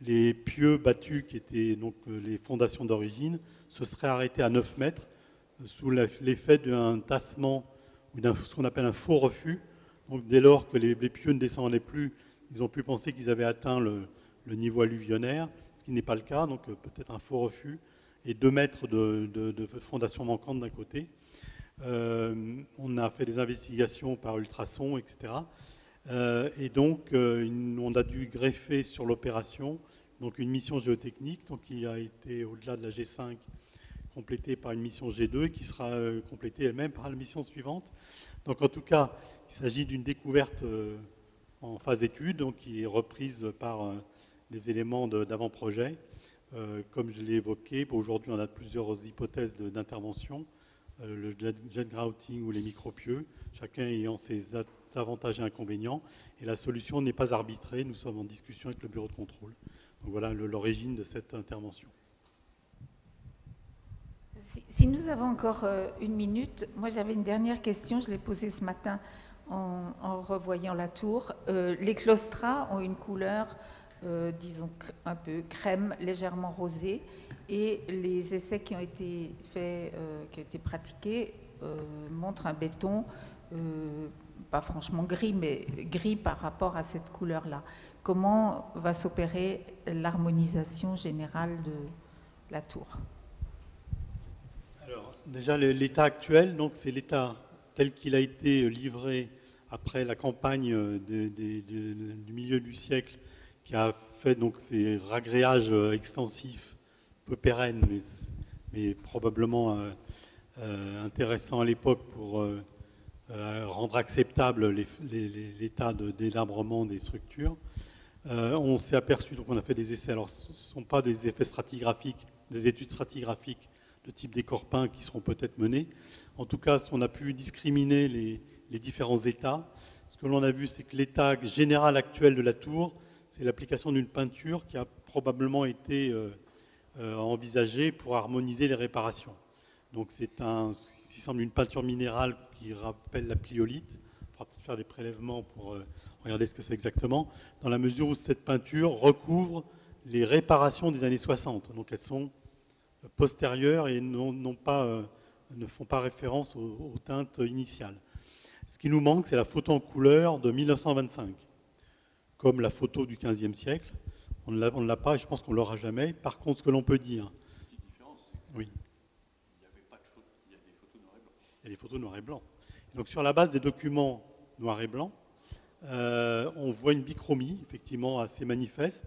les pieux battus, qui étaient donc les fondations d'origine, se seraient arrêtés à neuf mètres sous l'effet d'un tassement ou d'un ce qu'on appelle un faux refus. Donc dès lors que les, les pieux ne descendaient plus, ils ont pu penser qu'ils avaient atteint le, le niveau alluvionnaire, ce qui n'est pas le cas, donc peut-être un faux refus, et deux mètres de, de, de fondations manquantes d'un côté. Euh, on a fait des investigations par ultrasons, et cetera. Euh, et donc, euh, une, on a dû greffer sur l'opération donc une mission géotechnique, donc qui a été au-delà de la G cinq complétée par une mission G deux, qui sera euh, complétée elle-même par la mission suivante. Donc, en tout cas, il s'agit d'une découverte euh, en phase étude, donc qui est reprise par euh, des éléments d'avant-projet. Euh, comme je l'ai évoqué, aujourd'hui, on a plusieurs hypothèses d'intervention. Le jet grouting ou les micropieux, chacun ayant ses avantages et inconvénients. Et la solution n'est pas arbitrée, nous sommes en discussion avec le bureau de contrôle. Donc voilà l'origine de cette intervention. Si, si nous avons encore une minute, moi j'avais une dernière question, je l'ai posée ce matin en, en revoyant la tour. Euh, les claustras ont une couleur, euh, disons un peu crème, légèrement rosée. Et les essais qui ont été faits, euh, qui ont été pratiqués, euh, montrent un béton, euh, pas franchement gris, mais gris par rapport à cette couleur-là. Comment va s'opérer l'harmonisation générale de la tour? Alors, déjà, l'état actuel, donc c'est l'état tel qu'il a été livré après la campagne de, de, de, du milieu du siècle, qui a fait donc ces ragréages extensifs, peu pérenne, mais, mais probablement euh, euh, intéressant à l'époque pour euh, euh, rendre acceptable l'état de délabrement des structures. Euh, on s'est aperçu, donc on a fait des essais, alors ce ne sont pas des effets stratigraphiques, des études stratigraphiques de type décorpin qui seront peut-être menées. En tout cas, on a pu discriminer les, les différents états. Ce que l'on a vu, c'est que l'état général actuel de la tour, c'est l'application d'une peinture qui a probablement été euh, euh, envisagée pour harmoniser les réparations. Donc c'est un, ce qui semble une peinture minérale qui rappelle la pliolite. Il faudra peut-être faire des prélèvements pour euh, regarder ce que c'est exactement, dans la mesure où cette peinture recouvre les réparations des années soixante. Donc elles sont postérieures et non, non pas, euh, ne font pas référence aux, aux teintes initiales. Ce qui nous manque, c'est la photo en couleur de mille neuf cent vingt-cinq, comme la photo du quinzième siècle. On ne l'a pas et je pense qu'on ne l'aura jamais. Par contre, ce que l'on peut dire... La différence, c'est qu'il n'y avait pas de photo, il y a des photos noir et blanc. Il y a des photos noir et blanc. Donc sur la base des documents noir et blanc, euh, on voit une bichromie, effectivement, assez manifeste,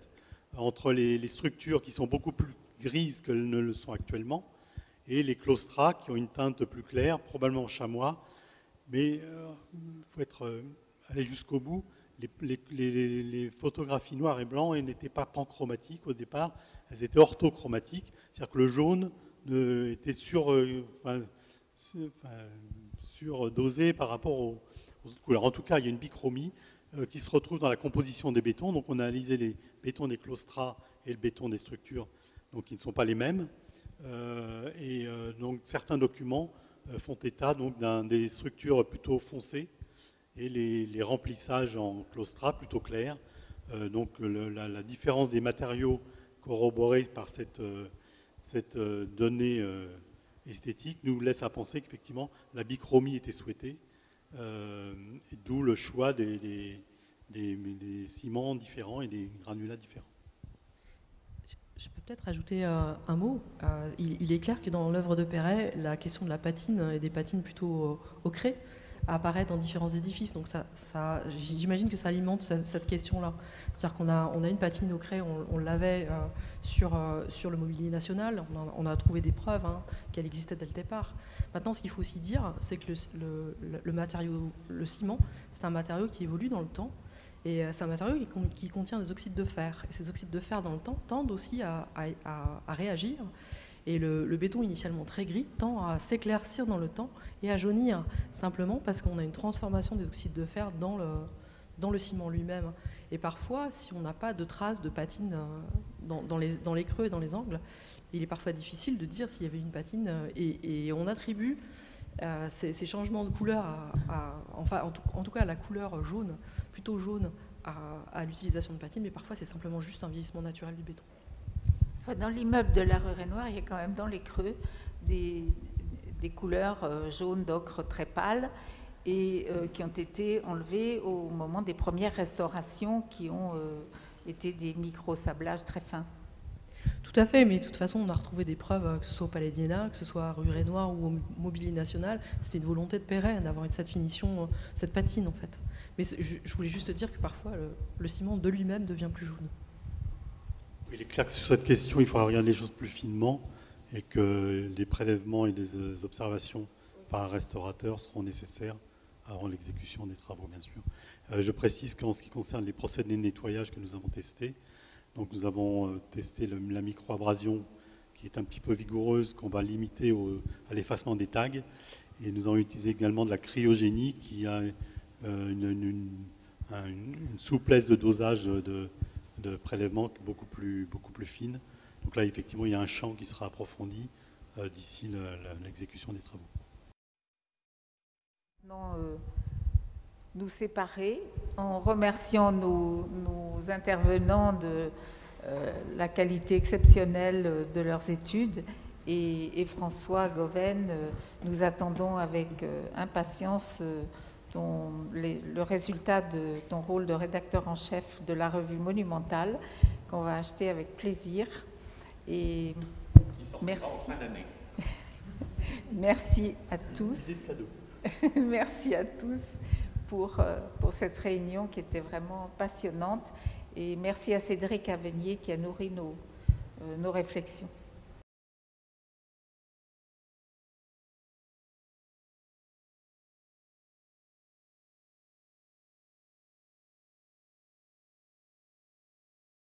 entre les, les structures qui sont beaucoup plus grises qu'elles ne le sont actuellement, et les claustras qui ont une teinte plus claire, probablement chamois, mais il euh, faut être, euh, aller jusqu'au bout. Les, les, les, les photographies noires et blancs n'étaient pas panchromatiques au départ, elles étaient orthochromatiques, c'est-à-dire que le jaune ne, était sur, euh, enfin, sur, enfin, surdosé par rapport aux, aux autres couleurs. En tout cas, il y a une bichromie euh, qui se retrouve dans la composition des bétons. Donc on a analysé les bétons des claustras et le béton des structures, donc qui ne sont pas les mêmes. Euh, et euh, donc certains documents euh, font état donc, d'un, des structures plutôt foncées, et les, les remplissages en claustra plutôt clairs. Euh, donc le, la, la différence des matériaux corroborée par cette, euh, cette euh, donnée euh, esthétique nous laisse à penser qu'effectivement la bichromie était souhaitée, euh, d'où le choix des, des, des, des ciments différents et des granulats différents. Je peux peut-être ajouter euh, un mot. Euh, il, il est clair que dans l'œuvre de Perret, la question de la patine et des patines plutôt au, au craie apparaît dans différents édifices, donc ça, ça, j'imagine que ça alimente cette, cette question-là. C'est-à-dire qu'on a, on a une patine au craie, on, on l'avait euh, sur, euh, sur le mobilier national, on a, on a trouvé des preuves hein, qu'elle existait dès le départ. Maintenant, ce qu'il faut aussi dire, c'est que le, le, le matériau, le ciment, c'est un matériau qui évolue dans le temps, et c'est un matériau qui, qui contient des oxydes de fer. Et ces oxydes de fer dans le temps tendent aussi à, à, à, à réagir. Et le, le béton initialement très gris tend à s'éclaircir dans le temps et à jaunir, simplement parce qu'on a une transformation des oxydes de fer dans le, dans le ciment lui-même. Et parfois, si on n'a pas de traces de patine dans, dans, les, dans les creux et dans les angles, il est parfois difficile de dire s'il y avait une patine. Et, et on attribue euh, ces, ces changements de couleur, à, à, enfin, en, tout, en tout cas à la couleur jaune, plutôt jaune, à, à l'utilisation de patine, mais parfois c'est simplement juste un vieillissement naturel du béton. Dans l'immeuble de la rue Rainoir, il y a quand même dans les creux des, des couleurs jaunes d'ocre très pâles et euh, qui ont été enlevées au moment des premières restaurations qui ont euh, été des micro-sablages très fins. Tout à fait, mais de toute façon, on a retrouvé des preuves, que ce soit au Palais d'Iéna, que ce soit à rue Rainoir ou au Mobilier National. C'était une volonté de Perret d'avoir cette finition, cette patine en fait. Mais je, je voulais juste dire que parfois, le, le ciment de lui-même devient plus jaune. Il est clair que sur cette question, il faudra regarder les choses plus finement et que des prélèvements et des observations par un restaurateur seront nécessaires avant l'exécution des travaux, bien sûr. Euh, je précise qu'en ce qui concerne les procédés de nettoyage que nous avons testés, donc nous avons testé le, la micro-abrasion qui est un petit peu vigoureuse, qu'on va limiter au, à l'effacement des tags, et nous avons utilisé également de la cryogénie qui a euh, une, une, une, une, une souplesse de dosage de de prélèvements beaucoup plus, beaucoup plus fines. Donc là, effectivement, il y a un champ qui sera approfondi euh, d'ici l'exécution le, le, des travaux. Non, euh, nous séparer en remerciant nos, nos intervenants de euh, la qualité exceptionnelle de leurs études et, et François Goven, euh, nous attendons avec euh, impatience euh, Ton, les, le résultat de ton rôle de rédacteur en chef de la revue Monumentale, qu'on va acheter avec plaisir. Et merci. Merci à tous. Merci à tous pour, pour cette réunion qui était vraiment passionnante. Et merci à Cédric Avenier qui a nourri nos, nos réflexions.